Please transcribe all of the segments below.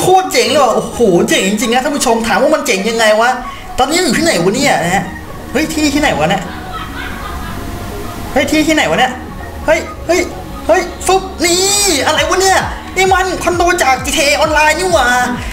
โคตรเจ๋งเลยว่ะโอ้โหเจ๋งจริงๆนะท่านผู้ชมถามว่ามันเจ๋งยังไงวะตอนนี้อยู่ที่ไหนวะเนี่ยนะฮะเฮ้ยที่ไหนวะเนี่ยเฮ้ยที่ไหนวะเนี่ยเฮ้ยฟุ๊บนี่อะไรวะเนี่ยนี่มันคอนโดจาก GTA ออนไลน์นี่หว่า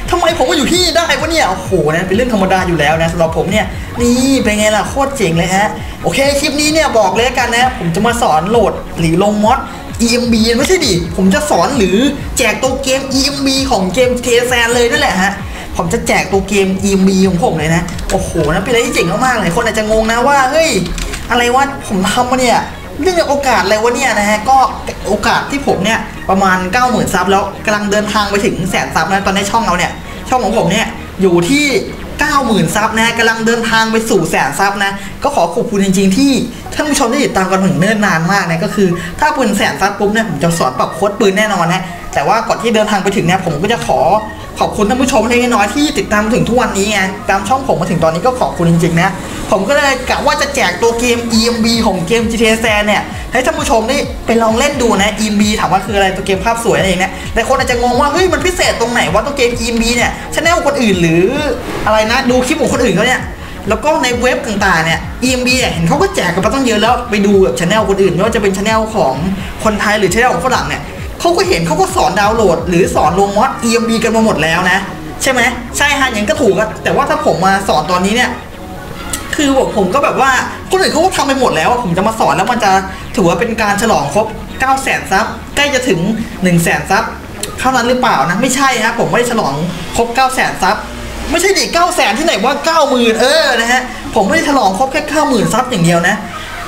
ทำไมผมมาอยู่ที่ได้วะเนี่ยโอ้โหนะเป็นเรื่องธรรมดาอยู่แล้วนะสำหรับผมเนี่ยนี่เป็นไงล่ะโคตรเจ๋งเลยฮะโอเคคลิปนี้เนี่ยบอกเลยกันนะผมจะมาสอนโหลดหรือลงม็อด ENB ไม่ใช่ดิผมจะสอนหรือแจกตัวเกม ENB ของเกม GTA San เลยนั่นแหละฮะผมจะแจกตัวเกม ENB ของผมเลยนะโอ้โหนะเป็นอะไรที่เจ๋งมากๆหลายคนอาจจะงงนะว่าเฮ้ยอะไรวะผมทำมาเนี่ยเรื่องโอกาสอะไรวะเนี่ยนะฮะก็โอกาสที่ผมเนี่ยประมาณ 90,000 ซับแล้วกำลังเดินทางไปถึง 100,000 ซับนะตอนนี้ช่องเราเนี่ยช่องของผมเนี่ยอยู่ที่ 90,000 ซับนะกำลังเดินทางไปสู่ 100,000 ซับนะก็ขอขอบคุณจริงๆที่ท่านผู้ชมที่ติดตามกันถึงเนิ่นนานมากนะก็คือถ้าปืน 100,000 ซับปุ๊บเนี่ยผมจะสอนปรับโค้ดปืนแน่นอนนะแต่ว่าก่อนที่เดินทางไปถึงเนี่ยผมก็จะขอบคุณท่านผู้ชมเล็กน้อยที่ติดตามถึงทุกวันนี้ไงตามช่องผมมาถึงตอนนี้ก็ขอบคุณจริงๆนะผมก็เลยกะว่าจะแจกตัวเกม ENB ของเกม GTA San เนี่ยให้ท่านผู้ชมนี่ไปลองเล่นดูนะ ENB ถามว่าคืออะไรตัวเกมภาพสวยอะไรอย่างเงี้ยแต่คนอาจจะงงว่าเฮ้ยมันพิเศษตรงไหนว่าตัวเกม ENB เนี่ยชแนลคนอื่นหรืออะไรนะดูคลิปของคนอื่นเขาเนี่ยแล้วก็ในเว็บต่างๆเนี่ย ENB เห็นเขาก็แจกกันมาตั้งเยอะแล้วไปดูแบบชแนลคนอื่นไม่ว่าจะเป็นชแนลของคนไทยหรือชแนลของฝรั่งเนี่ยเขาก็เห็นเขาก็สอนดาวน์โหลดหรือสอนลงม็อด ENB กันมาหมดแล้วนะใช่ไหมใช่ฮะอย่างก็ถูกอะแต่ว่าถ้าผมมาสอนตอนนี้เนี่ยคือผมก็แบบว่าคนอื่นเขาก็ทำไปหมดแล้วผมจะมาสอนแล้วมันจะถือว่าเป็นการฉลองครบ 900,000 ซับใกล้จะถึง 100,000 ซับเท่านั้นหรือเปล่านะไม่ใช่ฮะผมไม่ได้ฉลองครบ 900,000 ซับไม่ใช่ดิ 900,000 ที่ไหนว่า 90,000 นะฮะผมไม่ได้ฉลองครบแค่ 90,000 ซับอย่างเดียวนะ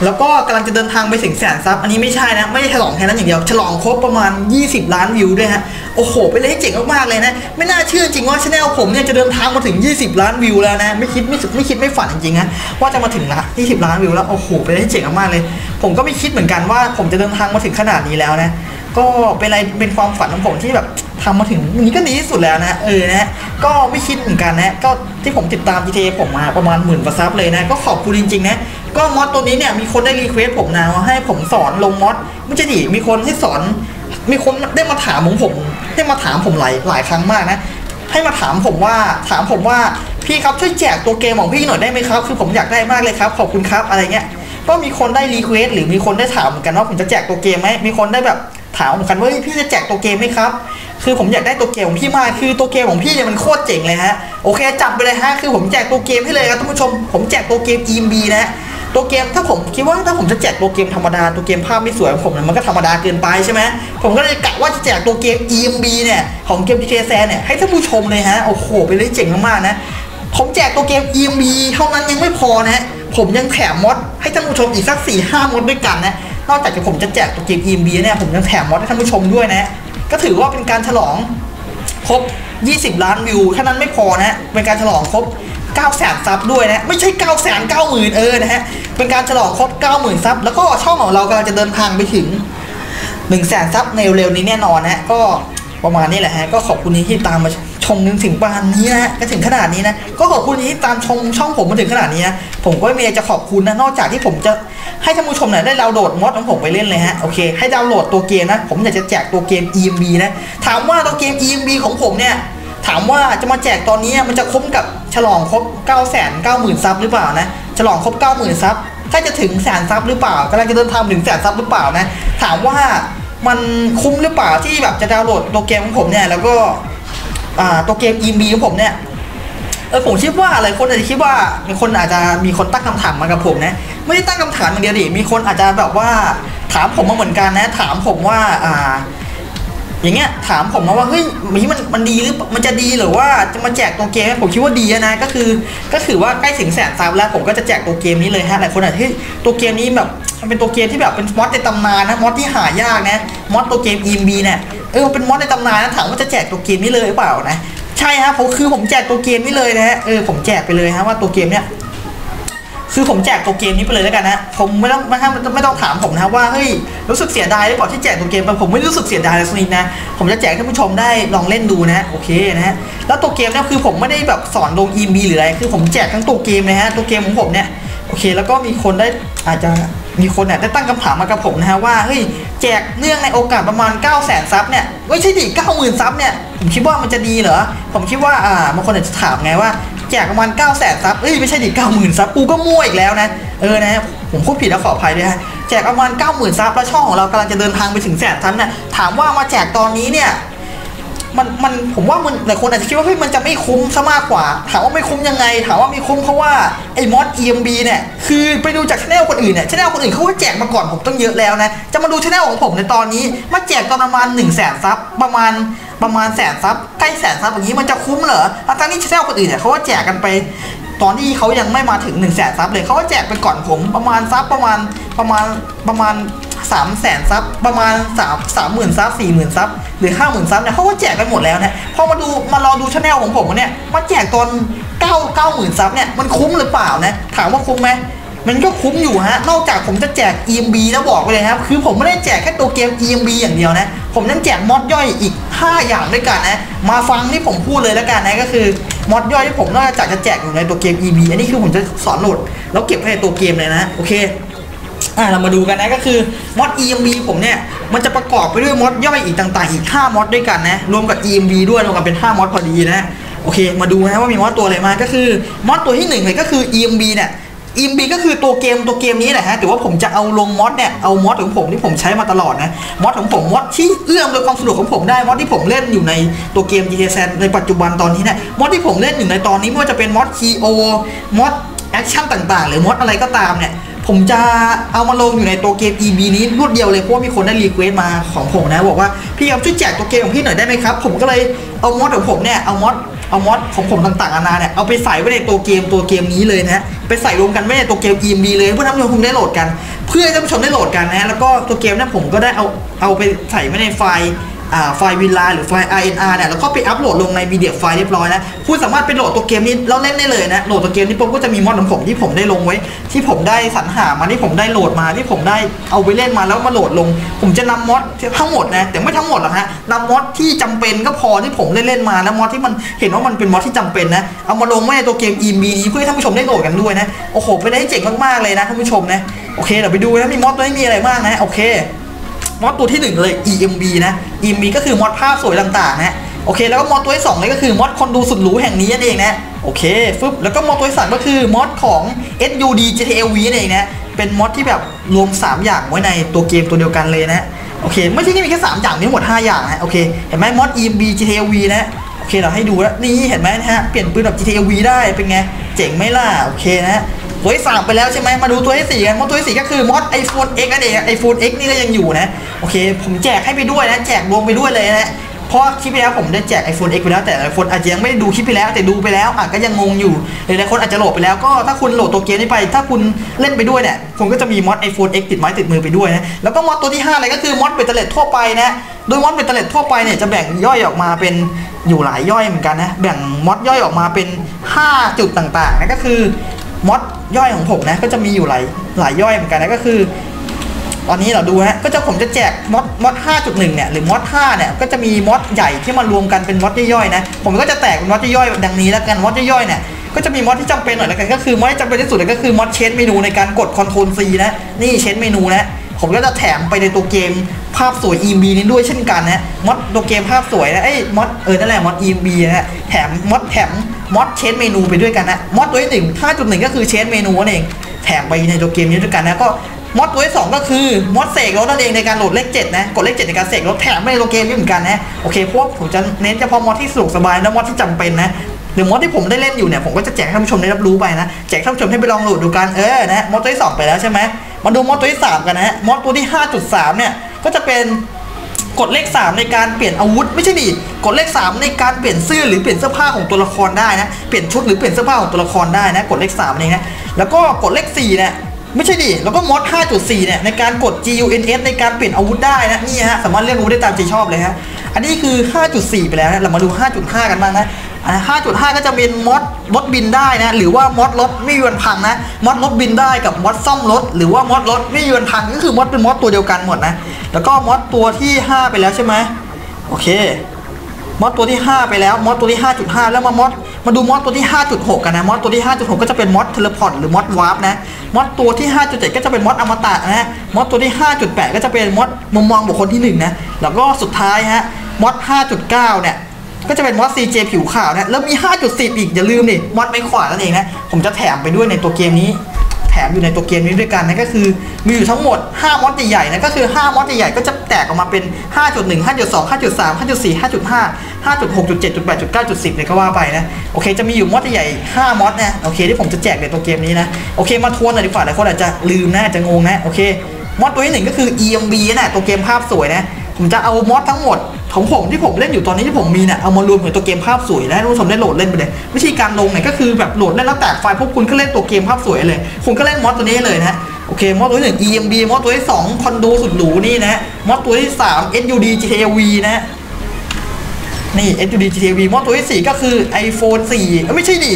แล้วก็กำลังจะเดินทางไปถึง 100,000 ซับอันนี้ไม่ใช่นะไม่ได้ฉลองแค่นั้นอย่างเดียวฉลองครบประมาณ 20 ล้านวิวด้วยฮะโอ้โหเป็นอะไรที่เจ๋งมากๆเลยนะไม่น่าเชื่อจริงว่าชแนลผมเนี่ยจะเดินทางมาถึง 20 ล้านวิวแล้วนะไม่คิดไม่ฝันจริงๆนะว่าจะมาถึงละ20 ล้านวิวแล้วโอ้โหเป็นอะไรที่เจ๋งมากๆเลยผมก็ไม่คิดเหมือนกันว่าผมจะเดินทางมาถึงขนาดนี้แล้วนะก็เป็นอะไรเป็นความฝันของผมที่แบบทำมาถึงนี้ก็ดีที่สุดแล้วนะนะก็ไม่คิดเหมือนกันนะก็ที่ผมติดตาม GTA ผมมาประมาณ 10,000 กว่าซับเลยนะก็ขอบคุณจริงๆนะก็ม็อดตัวนี้เนี่ยมีคนได้รีเควสผมนะว่าให้ผมสอนลงม็อดไม่ใช่ดิมีคนให้สอนมีคนได้มาถามผมได้มาถามผมหลายครั้งมากนะให้มาถามผมว่าพี่ครับช่วยแจกตัวเกมของพี่หน่อยได้ไหมครับคือผมอยากได้มากเลยครับขอบคุณครับอะไรเงี้ยก็มีคนได้รีเควสหรือมีคนได้ถามกันว่าผมจะแจกตัวเกมไหมมีคนได้แบบถามผมกันว่าพี่จะแจกตัวเกมไหมครับคือผมอยากได้ตัวเกมของพี่มากคือตัวเกมของพี่เนี่ยมันโคตรเจ๋งเลยฮะโอเคจับไปเลยฮะคือผมแจกตัวเกมให้เลยครับท่านผู้ชมผมแจกตัวเกม ENB นะตัวเกมถ้าผมคิดว่าถ้าผมจะแจกตัวเกมธรรมดาตัวเกมภาพไม่สวยของผมมันก็ธรรมดาเกินไปใช่ไหมผมก็เลยกะว่าจะแจกตัวเกม ENB เนี่ยของเกม GTA San เนี่ยให้ท่านผู้ชมเลยฮะโอ้โหเป็นเรื่องเจ๋งมากๆนะผมแจกตัวเกม ENB เท่านั้นยังไม่พอนะผมยังแถมม็อดให้ท่านผู้ชมอีกสัก 4-5 ม็อดด้วยกันนะนอกจากที่ผมจะแจกตัวเกม ENB เนี่ยผมยังแถมม็อดให้ท่านผู้ชมด้วยนะก็ถือว่าเป็นการฉลองครบ 20 ล้านวิวเท่านั้นไม่พอนะเป็นการฉลองครบ 900,000 ซับด้วยนะไม่ใช่ 990,000 นะฮะเป็นการฉลองครบ 90,000 ซับแล้วก็ช่องของเรากำลังจะเดินทางไปถึง 100,000 ซับในเร็วๆนี้แน่นอนนะก็ประมาณนี้แหละฮะก็ขอบคุณที่ตามมาชมถึงบ้านนี้นะก็ถึงขนาดนี้นะก็ขอบคุณที่ตามชมช่องผมมาถึงขนาดนี้นะผมก็มีอะไรจะขอบคุณนะนอกจากที่ผมจะให้ท่านผู้ชมเนี่ยได้ดาวน์โหลดม็อดของผมไปเล่นเลยฮะโอเคให้ดาวน์โหลดตัวเกมนะผมอยากจะแจกตัวเกม ENB นะถามว่าตัวเกม ENB ของผมเนี่ยถามว่าจะมาแจกตอนนี้มันจะคุ้มกับฉลองครบ 990,000 ซับหรือเปล่านะฉลองครบ 90,000 ซับใกล้จะถึง 100,000 ซับหรือเปล่ากำลังจะเดินทางถึง 100,000 ซับหรือเปล่านะถามว่ามันคุ้มหรือเปล่าที่แบบจะดาวน์โหลดตัวเกมของผมเนี่ยแล้วก็ตัวเกม ENB ของผมเนี่ยผมคิดว่าหลายคนอาจจะคิดว่ามีคนอาจจะมีคนตั้งคำถามมากับผมนะไม่ได้ตั้งคำถามอย่างเดียวดิมีคนอาจจะแบบว่าถามผมมาเหมือนกันนะถามผมว่าอย่างเงี้ยถามผมมาว่าเฮ้ยมันดีหรือมันจะดีหรือว่าจะมาแจกตัวเกมผมคิดว่าดีนะก็คือว่าใกล้ถึง 100,000 ซับแล้วผมก็จะแจกตัวเกมนี้เลยฮะหลายคนอาจจะเฮ้ยตัวเกมนี้แบบมันเป็นตัวเกมที่แบบเป็นม็อดในตำนานนะม็อดที่หายากนะม็อดตัวเกม ENB เนี่ยเป็นม็อดในตำนานนะถามว่าจะแจกตัวเกมนี้เลยหรือเปล่านะใช่ฮะผมแจกตัวเกมนี้เลยนะฮะผมแจกไปเลยฮะว่าตัวเกมเนี่ยคือผมแจกตัวเกมนี้ไปเลยแล้วกันนะผมไม่ต้องถามผมนะว่าเฮ้ยรู้สึกเสียดายหรือเปล่าที่แจกตัวเกมไปผมไม่รู้สึกเสียดายเลยสักนิดนะผมจะแจกให้ท่านผู้ชมได้ลองเล่นดูนะโอเคนะฮะแล้วตัวเกมเนี่ยคือผมไม่ได้แบบสอนลง ENB หรืออะไรคือผมแจกทั้งตัวเกมเลยฮะตัวเกมของผมเนี่ยโอเคแล้วก็มีคนได้อาจจะ มีคนเนี่ยได้ตั้งคำถามมากับผมนะฮะว่าเฮ้ยแจกเนื่องในโอกาสประมาณ 900,000 ซับเนี่ยไม่ใช่ดิ 90,000 ซับเนี่ยผมคิดว่ามันจะดีเหรอผมคิดว่าบางคนอาจจะถามไงว่าแจกประมาณ 900,000 ซับเอ้ยไม่ใช่ดิ 90,000 ซับกูก็มั่วอีกแล้วนะนะผมพูดผิดแล้วขออภัยด้วยฮะแจกประมาณ 90,000 ซับแล้วช่องของเรากำลังจะเดินทางไปถึงแสนซับเนี่ยถามว่ามาแจกตอนนี้เนี่ยมันผมว่ามันหลายคนอาจจะคิดว่าเฮ้ยมันจะไม่คุ้มซะมากกว่าถามว่าไม่คุ้มยังไงถามว่าไม่คุ้มเพราะว่าไอ้มอส ENB เนี่ยคือไปดูจากชแนลคนอื่นเนี่ยชแนลคนอื่นเขาก็แจกมาก่อนผมต้องเยอะแล้วนะจะมาดูชแนลของผมในตอนนี้มาแจกตอนประมาณ 100,000 ซับประมาณแสนซับใกล้แสนซับอย่างนี้มันจะคุ้มเหรอทั้งนี้ชแนลคนอื่นเนี่ยเขาก็แจกกันไปตอนที่เขายังไม่มาถึง 100,000 ซับเลยเขาก็แจกไปก่อนผมประมาณ300,000 ซับประมาณ 30,000 ซับ 40,000 ซับหรือ 50,000 ซับเนี่ยเขาก็แจกกันหมดแล้วนะพอมารอดูช่องของผมเนี่ยมาแจกตอน90,000 ซับเนี่ยมันคุ้มหรือเปล่านะถามว่าคุ้มไหมมันก็คุ้มอยู่ฮะนอกจากผมจะแจก EMB แล้วบอกไปเลยครับคือผมไม่ได้แจกแค่ตัวเกม EMB อย่างเดียวนะผมยังแจกมอดย่อยอีก5อย่างด้วยกันนะมาฟังที่ผมพูดเลยแล้วกันนะก็คือมอดย่อยที่ผมนอกจากจะแจกอยู่ในตัวเกม EMB อันนี้คือผมจะสอนโหลดแล้วเก็บไว้ในตัวเกมเลยนะโอเคเรามาดูกันนะก็คือมอด EMB ผมเนี่ยมันจะประกอบไปด้วยมอดย่อยอีกต่างๆอีก5มอดด้วยกันนะรวมกับ EMB ด้วยรวมกันเป็น5มอดพอดีนะโอเคมาดูนะว่ามีมอดตัวอะไรมาก็คือมอดตัวที่1เลยก็คือ EMB เนี่ย EMB ก็คือตัวเกมนี้แหละฮะแต่ว่าผมจะเอาลงมอดเนี่ยเอามอดของผมที่ผมใช้มาตลอดนะมอดของผมมอดที่เอื้อมโดยความสะดวกของผมได้มอดที่ผมเล่นอยู่ในตัวเกม GTA San ในปัจจุบันตอนนี้เนี่ยมอดที่ผมเล่นอยู่ในตอนนี้ไม่ว่าจะเป็นมอด Cleo มอดแอคชั่นต่างๆหรือมอดอะไรก็ตามเนี่ยผมจะเอามาลงอยู่ในตัวเกม EB นี้รวดเดียวเลยเพราะมีคนได้รีเควสต์มาของผมนะบอกว่าพี่ครับช่วยแจกตัวเกมของพี่หน่อยได้ไหมครับผมก็เลยเอามอดของผมเนี่ยเอามอดของผมต่างๆนานาเนี่ยเอาไปใส่ไว้ในตัวเกมนี้เลยนะไปใส่รวมกันไว้ในตัวเกม EB เลยเพื่อท่านผู้ชมได้โหลดกันเพื่อท่านผู้ชมได้โหลดกันนะแล้วก็ตัวเกมเนี่ยผมก็ได้เอาไปใส่ไว้ในไฟล์ WinRAR หรือไฟล์ RNR เนี่ยแล้วก็ไปอัพโหลดลงใน media ไฟล์เรียบร้อยนะคุณสามารถไปโหลดตัวเกมนี้แล้วเล่นได้เลยนะโหลดตัวเกมนี้ปุ๊บก็จะมีมอดของผมที่ผมได้ลงไว้ที่ผมได้สรรหามาที่ผมได้โหลดมาที่ผมได้เอาไปเล่นมาแล้วมาโหลดลงผมจะนำมอดทั้งหมดนะแต่ไม่ทั้งหมดหรอกฮะนำมอดที่จำเป็นก็พอที่ผมเล่นมาแล้วมอดที่มันเห็นว่ามันเป็นมอดที่จำเป็นนะเอามาลงไว้ในตัวเกม EMB เพื่อให้ท่านผู้ชมได้โหลดกันด้วยนะโอ้โหไปได้เจ๋งมากๆเลยนะท่านผู้ชมนะโอเคเดี๋ยวไปดูนะมีมอดตัวนี้มีอะไรบ้างนะโอเคมอดตัวที่1เลย EMB นะ EMB ก็คือมอดภาพสวยต่างๆนะโอเคแล้วก็มอดตัวที่2เลยก็คือมอดคนดูสุดหรูแห่งนี้นั่นเองนะโอเคฟึบแล้วก็มอดตัวที่3ก็คือมอดของ HUD GTAV นั่นเองนะเป็นมอดที่แบบรวม3อย่างไว้ในตัวเกมตัวเดียวกันเลยนะโอเคไม่ใช่มีแค่3อย่างมีทั้งหมด5อย่างนะโอเคเห็นไหมมอด EMB GTAV นะโอเคเราให้ดูแล้วนี่เห็นไหมนะฮะเปลี่ยนปืนแบบ GTAV ได้เป็นไงเจ๋งไหมล่ะโอเคนะตัวที่3ไปแล้วใช่ไหมมาดูตัวที่4กันมอดตัวที่4ก็คือมอด iPhone X นั่นเอง iPhone X นี่ก็ยังอยู่นะโอเคผมแจกให้ไปด้วยนะแจกรวมไปด้วยเลยนะเพราะคลิปไปแล้วผมได้แจก iPhone X ไปแล้วแต่ iPhone อาจจะยังไม่ได้ดูคลิปไปแล้วแต่ดูไปแล้วอาจก็ยังงงอยู่หลายคนอาจจะโหลดไปแล้วก็ถ้าคุณโหลดตัวเกมนี้ไปถ้าคุณเล่นไปด้วยเนี่ยคุณก็จะมีมอด iPhone X ติดไม้ติดมือไปด้วยนะแล้วก็มอดตัวที่5เลยก็คือมอดเบตเตอร์เลททั่วไปนะโดยมอดเบตเตอร์เลททั่วไปเนี่ยจะแบ่งย่อยออกมาเป็นอยู่หลายย่อยเหมือนกันนะแบ่งมอดย่อยออกมาเป็น5จุดต่างๆนะก็คือมอดย่อยของผมนะก็จะมีอยู่หลายย่อยเหมือนกันนะก็คือตอนนี้เราดูฮะก็จะผมจะแจกมอด 5.1 เนี่ยหรือมอด 5 เนี่ยก็จะมีมอดใหญ่ที่มารวมกันเป็นมอดย่อยๆนะผมก็จะแตกเป็นมอดย่อยดังนี้แล้วกันมอดย่อยเนี่ยก็จะมีมอดที่จำเป็นหน่อยแล้วกันก็คือมอดที่จำเป็นที่สุดเลยก็คือมอดเชนเมนูในการกด Ctrl C นะนี่เชนเมนูนะผมก็จะแถมไปในตัวเกมภาพสวย EMB นี้ด้วยเช่นกันนะมอดตัวเกมภาพสวยนะไอ้มอดนั่นแหละมอด EMB นะแถมมอดเชนเมนูไปด้วยกันนะมอดตัวที่ 5.1 ก็คือเชนเมนูนั่นเองแถมไปในตัวเกมนี้ด้วยกันนะก็มอดตัวที่ 2ก็คือมอดเสกรถนั่นเองในการโหลดเลข7นะกดเลข7ในการเสกรถแถมไปในตัวเกมนี้เหมือนกันนะโอเคพวกผมจะเน้นเฉพาะมอดที่สะดวกสบายและมอดที่จำเป็นนะหรือมอดที่ผมได้เล่นอยู่เนี่ยผมก็จะแจกให้ท่านผู้ชมได้รับรู้ไปนะแจกท่านผู้ชมให้ไปลองโหลดดูกันนะมอดตัวที่ 2ไปแล้วใช่ไหมมาดูมอดตัวที่ 3กันนะฮะมอดตัวที่ 5.3 เนี่ยก็จะเป็นกดเลข3ในการเปลี่ยนอาวุธไม่ใช่ดิกดเลข3ในการเปลี่ยนเสื้อหรือเปลี่ยนเสื้อผ้าของตัวละครได้นะเปลี่ยนชุดหรือเปลี่ยนเสื้อผ้าของตัวละครได้นะกดเลข3เองนะแล้วก็กดเลข4เนี่ยไม่ใช่ดิแล้วก็มอด 5.4 เนี่ยในการกด GUNS ในการเปลี่ยนอาวุธได้นะนี่ฮะสามารถเลือกอาวุธได้ตามใจชอบเลยฮะอันนี้คือ 5.4 ไปแล้วนะเรามาดู 5.5 กันบ้างนะ5.5 ก็จะเป็นมอดรถบินได้นะหรือว่ามอดรถไม่ยวนพังนะมอดรถบินได้กับมอดซ่อมรถหรือว่ามอดรถไม่ยวนพังก็คือมอดเป็นมอดตัวเดียวกันหมดนะแล้วก็มอดตัวที่5ไปแล้วใช่ไหมโอเคมอดตัวที่5ไปแล้วมอดตัวที่ 5.5 แล้วมาดูมอดตัวที่ 5.6 กันนะมอดตัวที่ 5.6 ก็จะเป็นมอดเทเลพอร์ตหรือมอดวาร์ปนะ ม็อดตัวที่ 5.7 ก็จะเป็นม็อดอมตะนะฮะม็อดตัวที่ 5.8 ก็จะเป็นม็อดมุมมองบุคคลที่1นะแล้วก็สุดท้ายฮะม็อด 5.9 เนี่ยก็จะเป็นม็อด CJ ผิวขาวนะแล้วมี 5.10 อีกอย่าลืมดิม็อดไม้ขวานนั่นเองนะผมจะแถมไปด้วยในตัวเกมนี้แถมอยู่ในตัวเกมนี้ด้วยกันนะก็คือมีอยู่ทั้งหมด5ม็อดใหญ่ๆนะก็คือ5ม็อดใหญ่ๆก็จะแตกออกมาเป็น 5.1 5.2 5.3 5.4 5.55.6 7 8 9 10 เลยก็ว่าไปนะโอเคจะมีอยู่ม็อดใหญ่5ม็อดนะโอเคที่ผมจะแจกในตัวเกมนี้นะโอเคมาทวนหน่อยดีกว่าหลายคนอาจจะลืมนะอาจจะงงนะโอเคม็อดตัวที่1ก็คือ ENB นะตัวเกมภาพสวยนะผมจะเอาม็อดทั้งหมดของผมที่ผมเล่นอยู่ตอนนี้ที่ผมมีเนี่ยเอามารวมกับตัวเกมภาพสวยนะทุกคนได้โหลดเล่นไปเลยวิธีการลงเนี่ยก็คือแบบโหลดได้แล้วแต่ไฟล์พวกคุณก็เล่นตัวเกมภาพสวยเลยคุณก็เล่นม็อดตัวนี้เลยนะโอเคม็อดตัวที่1 ENB ม็อดตัวที่2คอนโดสุดหรูนี่นะม็อดตัวที่3 HUD GTAV นะนี่ HUD GTAV ม็อดตัวที่4ก็คือ iPhone 4ไม่ใช่ดิ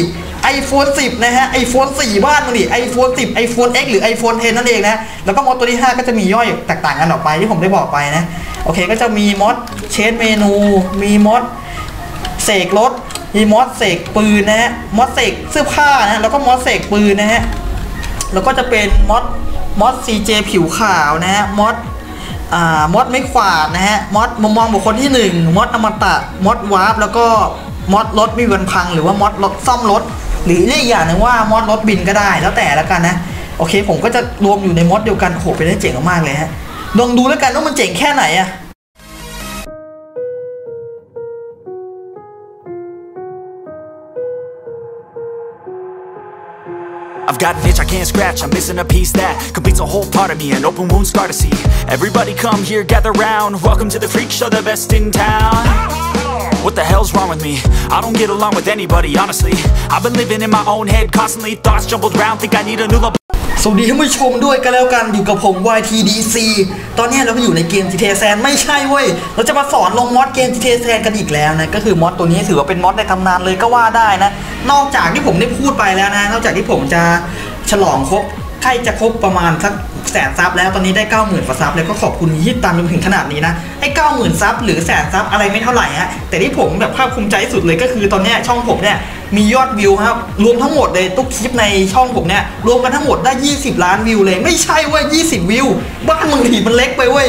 iPhone 10นะฮะ iPhone 4บ้านมึงดิ iPhone 10 iPhone X หรือ iPhone 10นั่นเองนะแล้วก็ม็อดตัวที่5ก็จะมีย่อยแตกต่างกันออกไปที่ผมได้บอกไปนะโอเคก็จะมีม็อดเชดเมนูมีม็อดเสกรถมีม็อดเสกปืนนะฮะม็อดเสกเสื้อผ้านะแล้วก็ม็อดเสกปืนนะฮะแล้วก็จะเป็นม็อด CJ ผิวขาวนะฮะม็อดไม่ขวานนะฮะม็อดมุมมองบุคคลที่1ม็อดอมตะม็อดวาร์ปแล้วก็ม็อดรถมีวันพังหรือว่าม็อดรถซ่อมรถหรืออีกอย่างนึงว่าม็อดรถบินก็ได้แล้วแต่ละกันนะโอเคผมก็จะรวมอยู่ในม็อดเดียวกันโหเป็นได้เจ๋งมากเลยฮะลองดูแล้วกันว่ามันเจ๋งแค่ไหนอะI've got an itch I can't scratch, I'm missing a piece that completes a whole part of me, an open wound scar to see. Everybody come here, gather round, welcome to the freak show, the best in town. What the hell's wrong with me? I don't get along with anybody, honestly. I've been living in my own head, constantly thoughts jumbled round, think I need a new love.สวัสดีท่านผู้ชมด้วยกันแล้วกันอยู่กับผม YTDC ตอนนี้เราก็อยู่ในเกม GTA San ไม่ใช่เว้ยเราจะมาสอนลงม็อดเกม GTA San กันอีกแล้วนะก็คือม็อดตัวนี้ถือว่าเป็นม็อดในตำนานเลยก็ว่าได้นะนอกจากที่ผมได้พูดไปแล้วนะนอกจากที่ผมจะฉลองครบใครจะครบประมาณสักแสนซับแล้วตอนนี้ได้ 90,000 กว่าซับแล้วก็ขอบคุณที่ตามจนถึงขนาดนี้นะไอ้ 90,000 ซับหรือแสนซับอะไรไม่เท่าไหร่ฮะแต่ที่ผมแบบภาคภูมิใจสุดเลยก็คือตอนนี้ช่องผมเนี่ยมียอดวิวครับรวมทั้งหมดเลยทุกคลิปในช่องผมเนี่ยรวมกันทั้งหมดได้20ล้านวิวเลยไม่ใช่เว้ย20วิวบ้านมึงถี่มันเล็กไปเว้ย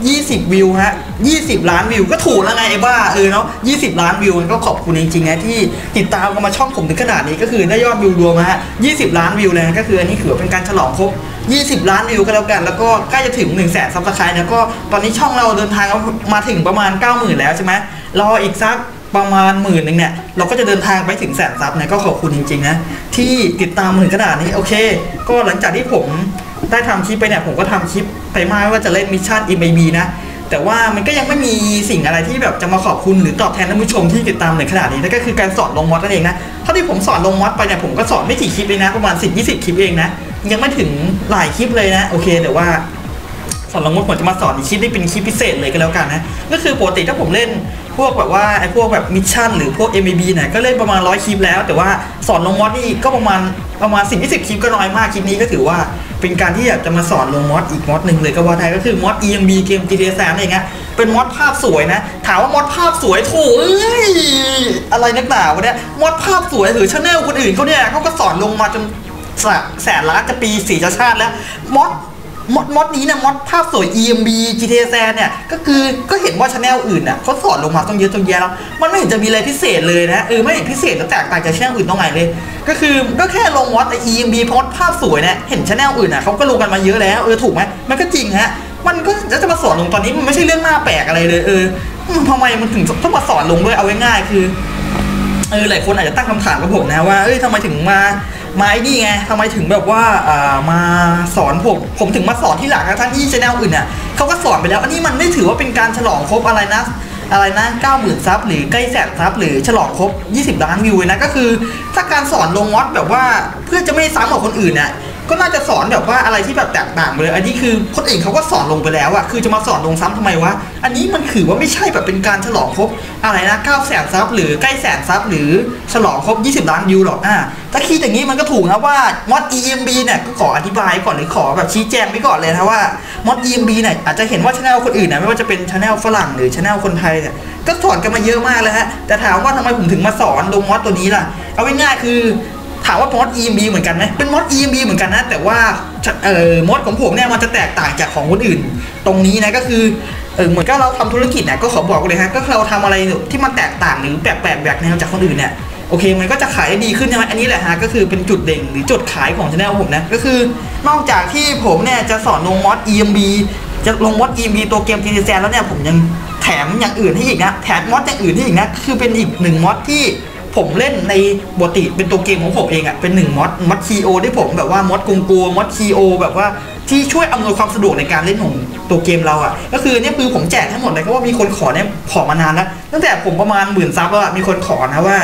20วิวฮะ20ล้านวิวก็ถูกแล้วไงไอ้บ้าเนาะ20ล้านวิวก็ขอบคุณจริงๆนะที่ติดตามกันมาช่องผมถึงขนาดนี้ก็คือได้ยอดวิวรวมฮะ20ล้านวิวเลยก็คืออันนี้ถือเป็นการฉลองครบ20ล้านวิวก็แล้วกันแล้วก็ใกล้จะถึง 100,000 ซับสไคร้นะก็ตอนนี้ช่องเราเดินทางมาถึงประมาณ 90,000 แล้วใช่ไหมรออีกสักประมาณ 10,000 นึงเนี่ยเราก็จะเดินทางไปถึงแสนซับนะก็ขอบคุณจริงๆนะที่ติดตามถึงขนาดนี้โอเคก็หลังจากที่ผมได้ทำคลิปไปเนี่ยผมก็ทำคลิปไปมาว่าจะเล่นมิชชั่น ENB นะแต่ว่ามันก็ยังไม่มีสิ่งอะไรที่แบบจะมาขอบคุณหรือตอบแทนท่านผู้ชมที่ติดตามในขนาดนี้นั่นก็คือการสอนลงม็อดนั่นเองนะเท่าที่ผมสอนลงม็อดไปเนี่ยผมก็สอนไม่กี่คลิปเองนะประมาณ 10-20 คลิปเองนะยังไม่ถึงหลายคลิปเลยนะโอเคแต่ว่าสอนลงม็อดผมจะมาสอนอีกคลิปที่เป็นคลิปพิเศษเลยก็แล้วกันนะก็คือปกติถ้าผมเล่นพวกแบบว่าไอ้พวกแบบมิชชั่นหรือพวก ENB เนี่ยก็เล่นประมาณ100 คลิปแล้วแต่ว่าสอนลงม็อดนี่ก็ประมาณ 10-20 คลิปก็น้อยมากคลิปนี้ก็ถือว่าเป็นการที่อยากจะมาสอนลงม็อดอีกม็อดหนึ่งเลยก็ว่าได้ก็คือม็อด ENB เกม GTA San อะไรเงี้ยเป็นม็อดภาพสวยนะถามว่าม็อดภาพสวยถูกอะไรนักหนาวะเนี่ยม็อดภาพสวยหรือชาแนลคนอื่นเขาเนี่ยเขาก็สอนลงมาจนแสนล้านจะปี4จะชาติแล้วม็อดนี้นะม็อดภาพสวย ENB GTA San เนี่ยก็คือก็เห็นว่าชาแนลอื่นอ่ะเขาสอนลงมาต้องเยอะต้องแยะแล้วมันไม่เห็นจะมีอะไรพิเศษเลยนะไม่เห็นพิเศษแล้วแตกต่างจากชาแนลอื่นตรงไหนเลยก็คือก็แค่ลงม็อด ENB ม็อดภาพสวยนะเห็นชาแนลอื่นอ่ะเขาก็ลงกันมาเยอะแล้วถูกไหมมันก็จริงฮะมันก็จะมาสอนลงตอนนี้มันไม่ใช่เรื่องหน้าแปลกอะไรเลยทำไมมันถึงต้องมาสอนลงด้วยเอาง่ายๆคือหลายคนอาจจะตั้งคำถามกับผมนะว่าทำไมถึงมาไอ้นี่ไงทำไมถึงแบบว่ามาสอนผมถึงมาสอนที่หลังทั้งที่ชาแนลอื่นเนี่ยเขาก็สอนไปแล้วอันนี้มันไม่ถือว่าเป็นการฉลองครบอะไรนะ 90,000 ซับหรือใกล้แสนซับหรือฉลองครบ20ล้านวิวนะก็คือถ้าการสอนลงม็อดแบบว่าเพื่อจะไม่ซ้ำกับคนอื่นเนี่ยก็น่าจะสอนแบบว่าอะไรที่แบบแตกต่างเลยอันนี้คือคนอื่นเขาก็สอนลงไปแล้วอะคือจะมาสอนลงซ้ำทำไมวะอันนี้มันคือว่าไม่ใช่แบบเป็นการฉลองครบอะไรนะ 900,000 ซับหรือใกล้แสนซับหรือฉลองครบ20ล้านวิวหรอกถ้าคิดอย่างนี้มันก็ถูกนะว่าม็อด ENB เนี่ยก็ขออธิบายก่อนหรือขอแบบชี้แจงไว้ก่อนเลยนะว่าม็อด ENB เนี่ยอาจจะเห็นว่าชาแนลคนอื่นนะไม่ว่าจะเป็นชาแนลฝรั่งหรือชาแนลคนไทยเนี่ยก็สอนกันมาเยอะมากเลยฮะแต่ถามว่าทำไมผมถึงมาสอนลงม็อดตัวนี้ล่ะเอาง่ายๆคือ ถามว่ามอด EMB เหมือนกันไหมเป็นมอด EMB เหมือนกันนะแต่ว่ามอดของผมเนี่ยมันจะแตกต่างจากของคนอื่นตรงนี้นะก็คือเหมือนกับเราทำธุรกิจเนี่ยก็ขอบอกเลยฮะก็เราทำอะไรที่มันแตกต่างหรือแปลกแหวกแนวจากคนอื่นเนี่ยโอเคมันก็จะขายได้ดีขึ้นใช่ไหมอันนี้แหละฮะก็คือเป็นจุดเด่นหรือจุดขายของชาแนลผมนะก็คือนอกจากที่ผมเนี่ยจะสอนลงมอด EMB จะลงมอด EMB ตัวเกม GTA San แล้วเนี่ยผมยังแถมอย่างอื่นให้อีกนะแถมมอดอย่างอื่นให้อีกนะคือเป็นอีกหนึ่งมอดที่ผมเล่นในบทติเป็นตัวเกมของผมเองอะเป็นหนึ่งมอด Cleo ที่ผมแบบว่ามอดกงกัวมอด Cleo แบบว่าที่ช่วยอำนวยความสะดวกในการเล่นของตัวเกมเราอะก็คือเนี่ยคือผมแจกทั้งหมดเลยเพราะว่ามีคนขอเนี่ยขอมานานแล้วตั้งแต่ผมประมาณ10,000 ซับแล้วมีคนขอนะว่า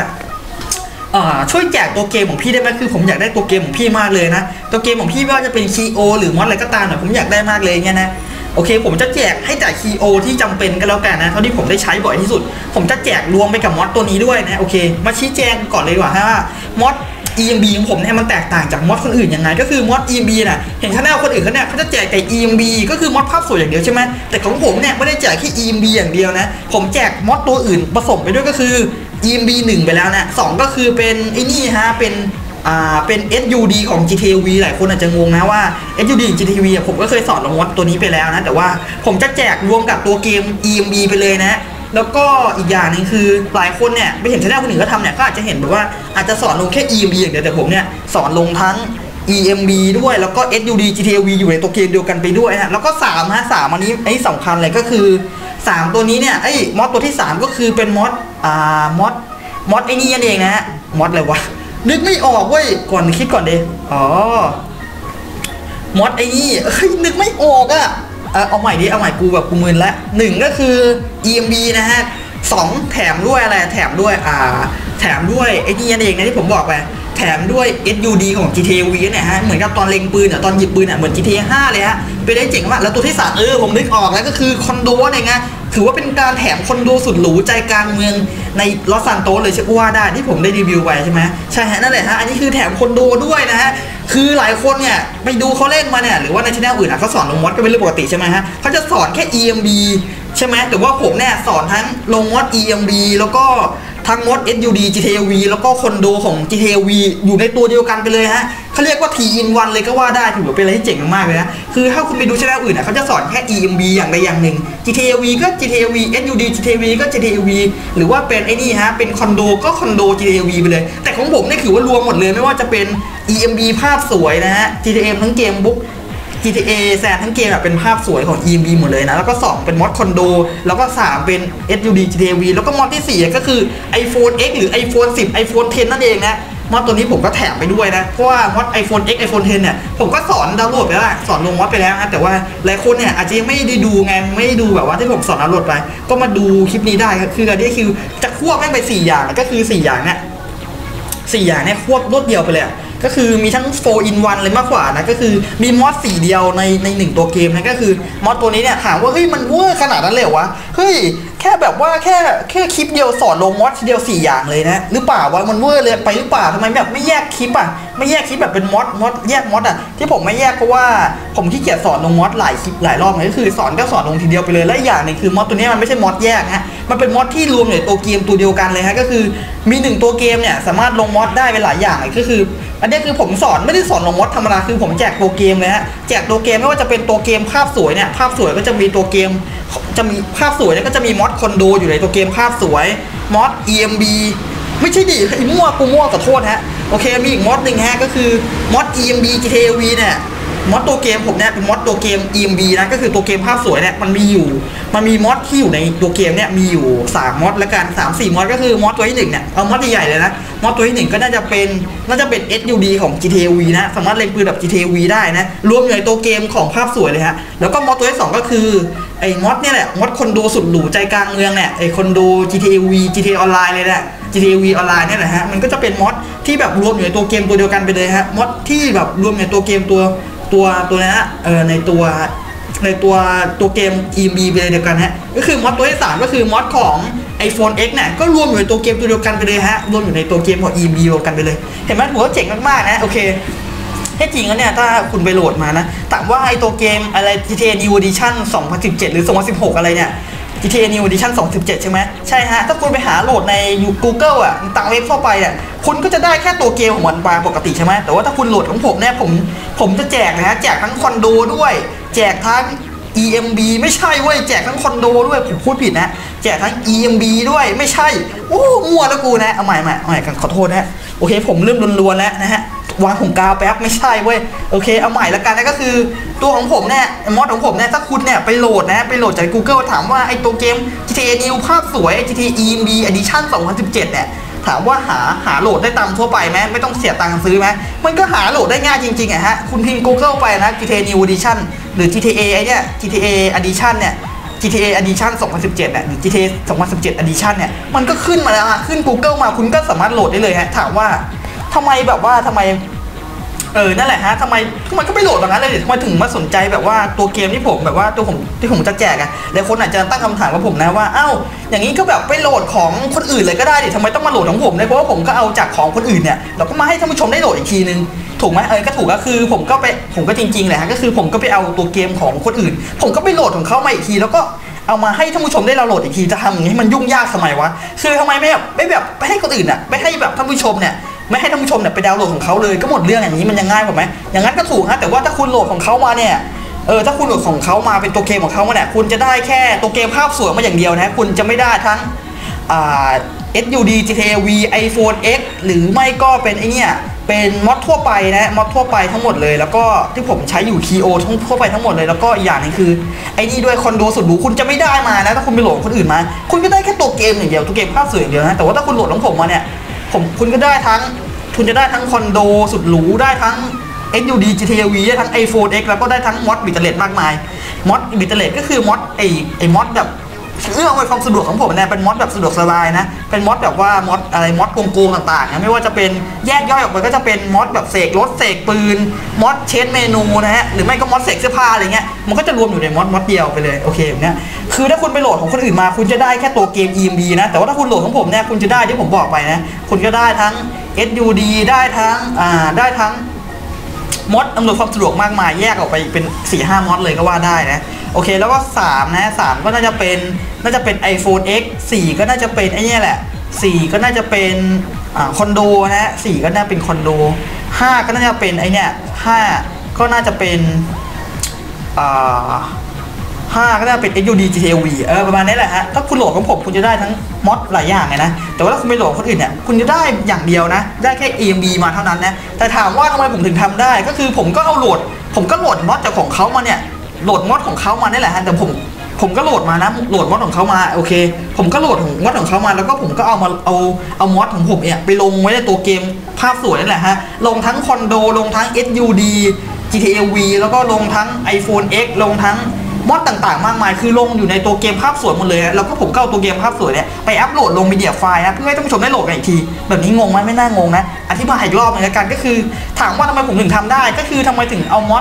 ช่วยแจกตัวเกมของพี่ได้ไหมคือผมอยากได้ตัวเกมของพี่มากเลยนะตัวเกมของพี่ไม่ว่าจะเป็น Cleo หรือมอดอะไรก็ตามเนี่ยผมอยากได้มากเลยเนี่ยนะโอเคผมจะแจกให้แต่ Cleo ที่จำเป็นก็แล้วกันนะเท่าที่ผมได้ใช้บ่อยที่สุดผมจะแจกรวมไปกับมอดตัวนี้ด้วยนะโอเคมาชี้แจงก่อนเลยดีกว่าว่ามอด EMB ของผมเนี่ยมันแตกต่างจากมอดคนอื่นยังไงก็คือมอด EMB น่ะเห็นชาแนลคนอื่นเขาเนี่ยเขาจะแจกแต่ EMB ก็คือมอดภาพสวยอย่างเดียวใช่ไหมแต่ของผมเนี่ยไม่ได้แจกแค่ EMB อย่างเดียวนะผมแจกมอดตัวอื่นผสมไปด้วยก็คือ EMB 1ไปแล้วนะ2ก็คือเป็นไอ้นี่ฮะเป็น HUD ของ GTAV หลายคนอาจจะงงนะว่า HUD ของ GTAV ผมก็เคยสอนลงมอดตัวนี้ไปแล้วนะแต่ว่าผมจะแจกรวมกับตัวเกม EMB ไปเลยนะแล้วก็อีกอย่างนึงคือหลายคนเนี่ยไปเห็นชาแนลคนอื่นก็ทำเนี่ยก็อาจจะเห็นแบบว่าอาจจะสอนลงแค่ EMB อย่างเดียวแต่ผมเนี่ยสอนลงทั้ง EMB ด้วยแล้วก็ HUD GTAV อยู่ในตัวเกมเดียวกันไปด้วยนะแล้วก็3ฮะ3อันนี้ไอ้สำคัญเลยก็คือ3ตัวนี้เนี่ยไอ้มอดตัวที่3ก็คือเป็นมอดไอ้นี่นั่นเองนะฮะมอดอะไรวะนึกไม่ออกเว้ยก่อนคิดก่อนดิอ๋อมอดไอ้นี่เฮ้ยนึกไม่ออกอ่ะเอาใหม่ดิเอาใหม่กูแบบกูมึนละ1ก็คือ EMB นะฮะ2แถมด้วยอะไรแถมด้วยแถมด้วยไอ้นี่นั่นเองนะที่ผมบอกไปแถมด้วย HUD ของ GTAV เนี่ยฮะเหมือนกับตอนเล็งปืนตอนหยิบปืนเหมือน GTA 5 เลยฮะไปได้เจ๋งมากแล้วตัวที่3ผมนึกออกแล้วก็คือคอนโดเนี่ยไงถือว่าเป็นการแถมคอนโดสุดหรูใจกลางเมืองในลอสซานโตสเลยเชื่อว่าได้ที่ผมได้รีวิวไว้ใช่ไหมใช่ฮะนั่นแหละฮะอันนี้คือแถมคอนโดด้วยนะฮะคือหลายคนเนี่ยไปดูเขาเล่นมาเนี่ยหรือว่าในช่องอื่นเขาสอนลงมอดก็เป็นเรื่องปกติใช่ไหมฮะเขาจะสอนแค่ EMB ใช่ไหมแต่ว่าผมเนี่ยสอนทั้งลงมอด EMB แล้วก็ทั้งมอด HUD GTAV แล้วก็คอนโดของ GTAV อยู่ในตัวเดียวกันไปเลยฮะเขาเรียกว่า 3-in-1 เลยก็ว่าได้ถือว่าเป็นอะไรที่เจ๋งมากเลยนะคือถ้าคุณไปดูช่องอื่นเขาจะสอนแค่ EMB อย่างใดอย่างหนึ่ง GTAV ก็ GTAV HUD GTAV ก็ GTAV หรือว่าเป็นไอ้นี่ฮะเป็นคอนโดก็คอนโด GTAV ไปเลยแต่ของผมนี่ถือว่ารวมหมดเลยไม่ว่าจะเป็น EMB ภาพสวยนะฮะ GTA ทั้งเกมบุ๊ก GTA แซนทั้งเกมเป็นภาพสวยของ EMB หมดเลยนะแล้วก็2เป็นมอดคอนโดแล้วก็3เป็น HUD GTAV แล้วก็มอดที่4ก็คือ iPhone X หรือ iPhone 10 iPhone 10 นั่นเองนะมอดตัวนี้ผมก็แถมไปด้วยนะเพราะว่ามอด iPhone X iPhone 10 เนี่ยผมก็สอนดาวน์โหลดไปแล้วสอนลงมอดไปแล้วนะแต่ว่าหลายคนเนี่ยอาจจะยังไม่ได้ดูไงไม่ได้ดูแบบว่าที่ผมสอนดาวน์โหลดไปก็มาดูคลิปนี้ได้คืออันนี้คือจะควบแม่งไป4อย่างก็คือ4อย่างเนี่ย4อย่างเนี่ยควบรวดเดียวไปเลยก็คือมีทั้ง 4-in-1 เลยมากกว่านะก็คือมีมอด4เดียวใน1ตัวเกมนะก็คือมอดตัวนี้เนี่ยถามว่าเฮ้ยมันเวอร์ขนาดนั้นเลยวะเฮ้ยแค่แบบว่าแค่คลิปเดียวสอนลงมอดทีเดียว4อย่างเลยนะหรือเปล่าวะมันเวอร์เลยไปหรือเปล่าทำไมแบบไม่แยกคลิปอ่ะไม่แยกคลิปแบบเป็นมอดแยกมอดอ่ะที่ผมไม่แยกเพราะว่าผมขี้เกียจสอนลงมอดหลายคลิปหลายรอบเลยก็คือสอนลงทีเดียวไปเลยและอย่างนึงคือมอดตัวนี้มันไม่ใช่มอดแยกฮะมันเป็นมอดที่รวมอยู่ตัวเกมตัวเดียวกันเลยฮะก็คือมี1ตัวเกมเนี่ยสามารถลงมอดได้เป็นหลายอย่างก็คืออันนี้คือผมสอนไม่ได้สอนลงมอดธรรมดาคือผมแจกตัวเกมเลยฮะแจกตัวเกมไม่ว่าจะเป็นตัวเกมภาพสวยเนี่ยภาพสวยก็จะมีตัวเกมจะมีภาพสวยแล้วก็จะมีมอดคอนโดอยู่ในตัวเกมภาพสวยมอด EMB ไม่ใช่ดิไอ้มั่วกูมั่วขอโทษฮะโอเคมีอีกมอดหนึ่งฮะก็คือมอด EMB GTAV เนี่ยมอดตัวเกมผมเนี่ยเป็นมอดตัวเกม EMB นะก็คือตัวเกมภาพสวยเนี่ยมันมีมอดที่อยู่ในตัวเกมเนี่ยมีอยู่3มอดแล้วกัน 3-4 มอดก็คือมอดตัวที่1เนี่ยเอามอดใหญ่ๆเลยนะมอดตัวที่1ก็น่าจะเป็น HUD ของ GTAV นะสามารถเล็งปืนแบบ GTAV ได้นะรวมอยู่ในตัวเกมของภาพสวยเลยฮะแล้วก็มอดตัวที่2ก็คือไอ้มอดเนี่ยแหละมอดคอนโดสุดหรูใจกลางเมืองเนี่ยไอ้คอนโด GTAV GTA ออนไลน์เลยแหละ GTAV ออนไลน์เนี่ยแหละฮะมันก็จะเป็นมอดที่แบบรวมอยู่ในตัวเกมตัวเดียวกันไปเลยฮะมอดที่แบบรวมอยู่ในตัวเกมตัวนี้ฮะในตัวเกม EMB ไปเลยเดียวกันฮะก็คือมอดตัวที่3ก็คือมอดของ iPhone X เนี่ยก็รวมอยู่ในตัวเกมตัวเดียวกันไปเลยฮะรวมอยู่ในตัวเกมของ EMB รวมกันไปเลยเห็นไหมผมว่าเจ๋งมากๆนะโอเคแท้จริงแล้วเนี่ยถ้าคุณไปโหลดมานะถามว่าไอตัวเกมอะไร GTA New Edition 2017 หรือ 2016 อะไรเนี่ย GTA New Edition 2017 ใช่ไหมใช่ฮะถ้าคุณไปหาโหลดใน Google อ่ะต่างเว็บเข้าไปอ่ะคุณก็จะได้แค่ตัวเกมของมันปลาปกติใช่ไหมแต่ว่าถ้าคุณโหลดของผมเนี่ยผมจะแจกนะฮะแจกทั้งคอนโดด้วยแจกทั้ง ENB ไม่ใช่เว้ยแจกทั้งคอนโดด้วยผมพูดผิดนะแจกทั้ง ENB ด้วยไม่ใช่โอ้มั่วแล้วกูนะเอาใหม่กันขอโทษนะโอเคผมเริ่มล้วนๆแล้วนะฮะวางของกาวแป๊บไม่ใช่เว้ยโอเคเอาใหม่ละกันนะก็คือตัวของผมเนี่ยมอดของผมเนี่ยถ้าคุณเนี่ยไปโหลดจาก Google ถามว่าไอตัวเกม GTA New ภาพสวย GTA ENB Edition 2017 เนี่ยถามว่าหาโหลดได้ตามทั่วไปไหมไม่ต้องเสียตังค์ซื้อไหมมันก็หาโหลดได้ง่ายจริงๆอะฮะคุณพิมพ์ Google ไปนะ GTA New Edition หรือ GTA ไอเนี่ย GTA Edition เนี่ย GTA Edition 2017 เนี่ยหรือ GTA 2017 Edition เนี่ยมันก็ขึ้นมาแล้วฮะขึ้น Google มาคุณก็สามารถโหลดได้เลยฮะถามว่าทำไมนั่นแหละฮะทำไมก็ไม่โหลดแบบนั้นเลยทำไมถึงมาสนใจแบบว่าตัวเกมที่ผมแบบว่าตัวผมที่ผมจะแจกอ่ะหลายคนอาจจะตั้งคำถามกับผมนะว่าอ้าวอย่างนี้ก็แบบไปโหลดของคนอื่นเลยก็ได้ดิทำไมต้องมาโหลดของผมเนี่ยเพราะว่าผมก็เอาจากของคนอื่นเนี่ยเราก็มาให้ท่านผู้ชมได้โหลดอีกทีนึงถูกไหมก็ถูกก็คือผมก็จริงๆแหละฮะก็คือผมก็ไปเอาตัวเกมของคนอื่นผมก็ไปโหลดของเขามาอีกทีแล้วก็เอามาให้ท่านผู้ชมได้เราโหลดอีกทีจะทำอย่างนี้มันยุ่งยากสมัยวะคือทำไมไม่แบบไปให้คนอื่นอ่ะไม่ให้แบบท่านผู้ชมเนี่ยไม่ให้ท่านผู้ชมเนี่ยไปดาวน์โหลดของเขาเลยก็หมดเรื่องอย่างนี้มันยังง่ายกว่าไหมอย่างนั้นก็ถูกฮะแต่ว่าถ้าคุณโหลดของเขามาเนี่ยถ้าคุณโหลดของเขามาเป็นตัวเกมของเขาเนี่ยคุณจะได้แค่ตัวเกมภาพสวยมาอย่างเดียวนะคุณจะไม่ได้ทั้งHUD GTAV iPhone X หรือไม่ก็เป็นไอเนี่ยเป็นม็อดทั่วไปนะม็อดทั่วไปทั้งหมดเลยแล้วก็ที่ผมใช้อยู่ Cleo ทั่วไปทั้งหมดเลยแล้วก็อีกอย่างนึงคือไอ้นี่ด้วยคอนโดสุดหรูคุณจะไม่ได้มานะถ้าคุณไปโหลดคนอื่นมาคุณก็ได้แค่ตัวเกมอย่างเดียวตัวเกมภาพสวยอย่างเดียวนะแต่ว่าถ้าคุณโหลดของผมมาเนี่ยคุณก็ได้ทั้งคุณจะได้ทั้งคอนโดสุดหรูได้ทั้ง HUD GTAV ได้ทั้ง iPhone X แล้วก็ได้ทั้งม็อดบิตเตอร์เลทมากมายม็อดบิตเตอร์เลทก็คือม็อดไอ้ม็อดแบบเรื่องในความสะดวกของผมเนี่ยเป็นม็อดแบบสะดวกสบายนะเป็นม็อดแบบว่าม็อดอะไรม็อดโกงๆต่างๆนะไม่ว่าจะเป็นแยกย่อยออกไปก็จะเป็นม็อดแบบเสกรถเสกปืนม็อดเชนเมนูนะฮะหรือไม่ก็ม็อดเสกเสื้อผ้าอะไรเงี้ยมันก็จะรวมอยู่ในม็อดเดียวไปเลยโอเคแบบเนี้ยคือถ้าคุณไปโหลดของคนอื่นมาคุณจะได้แค่ตัวเกม EMB นะแต่ว่าถ้าคุณโหลดของผมเนี่ยคุณจะได้ที่ผมบอกไปนะคุณก็ได้ทั้ง HUD ได้ทั้งม็อดอำนวยความสะดวกมากมายแยกออกไปเป็น 4-5 ม็อดเลยก็ว่าได้นะโอเคแล้วก็3นะ3ก็น่าจะเป็น iPhone X 4ก็น่าจะเป็นไอ้นี่แหละ4ก็น่าจะเป็นคอนโดนะ4ก็น่าเป็นคอนโด5ก็น่าจะเป็นไอ้นี่5ก็น่าจะเป็น5ก็น่าเป็น HUD GTAV ประมาณนี้แหละฮะถ้าคุณโหลดของผมคุณจะได้ทั้งม็อดหลายอย่างไงนะแต่ว่าถ้าคุณไปโหลดคนอื่นเนี่ยคุณจะได้อย่างเดียวนะได้แค่ EMB มาเท่านั้นนะแต่ถามว่าทำไมผมถึงทำได้ก็คือผมก็โหลดม็อดจากของเขามาเนี่ยโหลดม็อดของเขามาได้แหละฮะแต่ผมก็โหลดมานะโหลดม็อดของเขามาโอเคผมก็โหลดม็อดของเขามาแล้วก็ผมก็เอาม็อดของผมเนี่ยไปลงไว้ในตัวเกมภาพสวยนั่นแหละฮะลงทั้งคอนโดลงทั้ง HUD GTAV แล้วก็ลงทั้ง iPhone X ลงทั้งม็อดต่างๆมากมายคือลงอยู่ในตัวเกมภาพสวยหมดเลยแล้วก็ผมก็เอาตัวเกมภาพสวยเนี่ยไปอัปโหลดลงมีเดียไฟล์นะเพื่อให้ท่านผู้ชมได้โหลดกันอีกทีแบบนี้งงไหมไม่น่างงนะอธิบายอีกรอบหนึ่งละกันก็คือถามว่าทำไมผมถึงทำได้ก็คือทำไมถึงเอาม็อ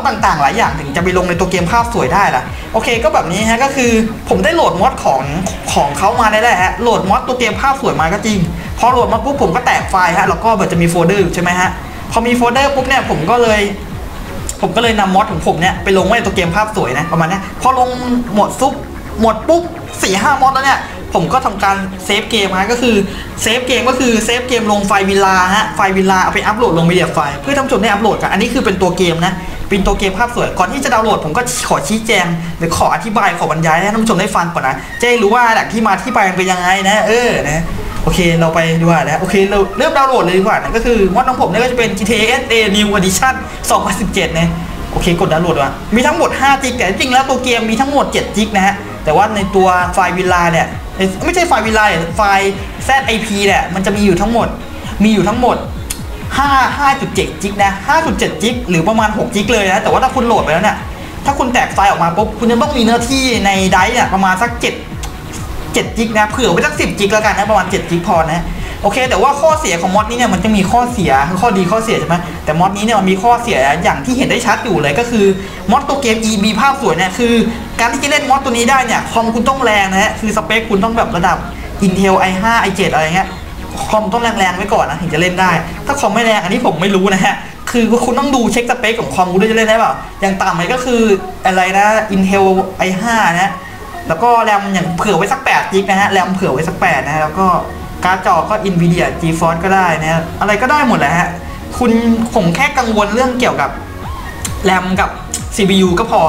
ดต่างๆหลายอย่างถึงจะไปลงในตัวเกมภาพสวยได้ล่ะโอเคก็แบบนี้ฮะก็คือผมได้โหลดม็อดของเขามาได้ฮะโหลดม็อดตัวเกมภาพสวยมาก็จริงพอโหลดมาปุ๊บผมก็แตกไฟล์ฮะแล้วก็มันจะมีโฟลเดอร์ใช่ไหมฮะพอมีโฟลเดอร์ปุ๊บเนี่ยผมก็เลยนำม็อดของผมเนี่ยไปลงไว้ในตัวเกมภาพสวยนะประมาณนี้พอลงหมดปุ๊บ 4-5 ม็อดแล้วเนี่ยผมก็ทำการเซฟเกมฮะก็คือเซฟเกมลงไฟล์วิลล่าฮะไฟล์วิลล่าเอาไปอัปโหลดลงมีเดียไฟล์เพื่อท่านผู้ชมได้อัปโหลดกันอันนี้คือเป็นตัวเกมนะเป็นตัวเกมภาพสวยก่อนที่จะดาวน์โหลดผมก็ขอชี้แจงหรือขออธิบายขอบรรยายให้ท่านผู้ชมได้ฟังก่อนนะจะได้รู้ว่าหลักที่มาที่ไปมันเป็นยังไงนะนะโอเคเราไปดูกันนะโอเคเราเริ่มดาวน์โหลดเลยดีกว่านะก็คือม็อดของผมเนี่ยก็จะเป็น GTA New Edition 2017 เนี่ยโอเคกดดาวน์โหลดว่ะมีทั้งหมด5จิกแต่จริงแล้วตัวเกมมีทั้งหมด7จิกนะฮะแต่ว่าในตัวไฟล์วิลล่าเนี่ยไม่ใช่ไฟล์วิลล่าไฟล์ ZIP เนี่ยมันจะมีอยู่ทั้งหมด5.7 จิกนะ 5.7 จิกหรือประมาณ6จิกเลยนะแต่ว่าถ้าคุณโหลดไปแล้วเนี่ยถ้าคุณแตกไฟล์ออกมาปุ๊บคุณจะต้องมีเนื้อที่ในไดรฟ์เนี่ยประมาณสัก7จิกนะเผื่อไว้สัก10จิกแล้วกันนะประมาณ7จิกพอนะโอเคแต่ว่าข้อเสียของม็อดนี้เนี่ยมันจะมีข้อเสียข้อดีข้อเสียใช่ไหมแต่ม็อดนี้เนี่ยมันมีข้อเสียอย่างที่เห็นได้ชัดอยู่เลยก็คือม็อดตัวเกม EB ภาพสวยเนี่ยคือการที่จะเล่นม็อดตัวนี้ได้เนี่ยคอมคุณต้องแรงนะฮะคือสเปคคุณต้องแบบระดับ Intel i5 i7 อะไรเงี้ยคอมต้องแรงๆไว้ก่อนนะถึงจะเล่นได้ถ้าคอมไม่แรงอันนี้ผมไม่รู้นะฮะคือคุณต้องดูเช็คสเปคของคอมคุณด้วยจะเล่นได้เปล่าอย่างต่ำเลยก็คืออะไรนะ Intel i5 นะ แล้วก็แรมอย่างเผื่อไว้สัก8จิกนะฮะแรมเผื่อไว้สัก8นะฮะแล้วก็การ์ดจอก็ Nvidia GeForce ก็ได้นะอะไรก็ได้หมดแหละฮะคุณผมแค่กังวลเรื่องเกี่ยวกับแรมกับ CPU ก็พอ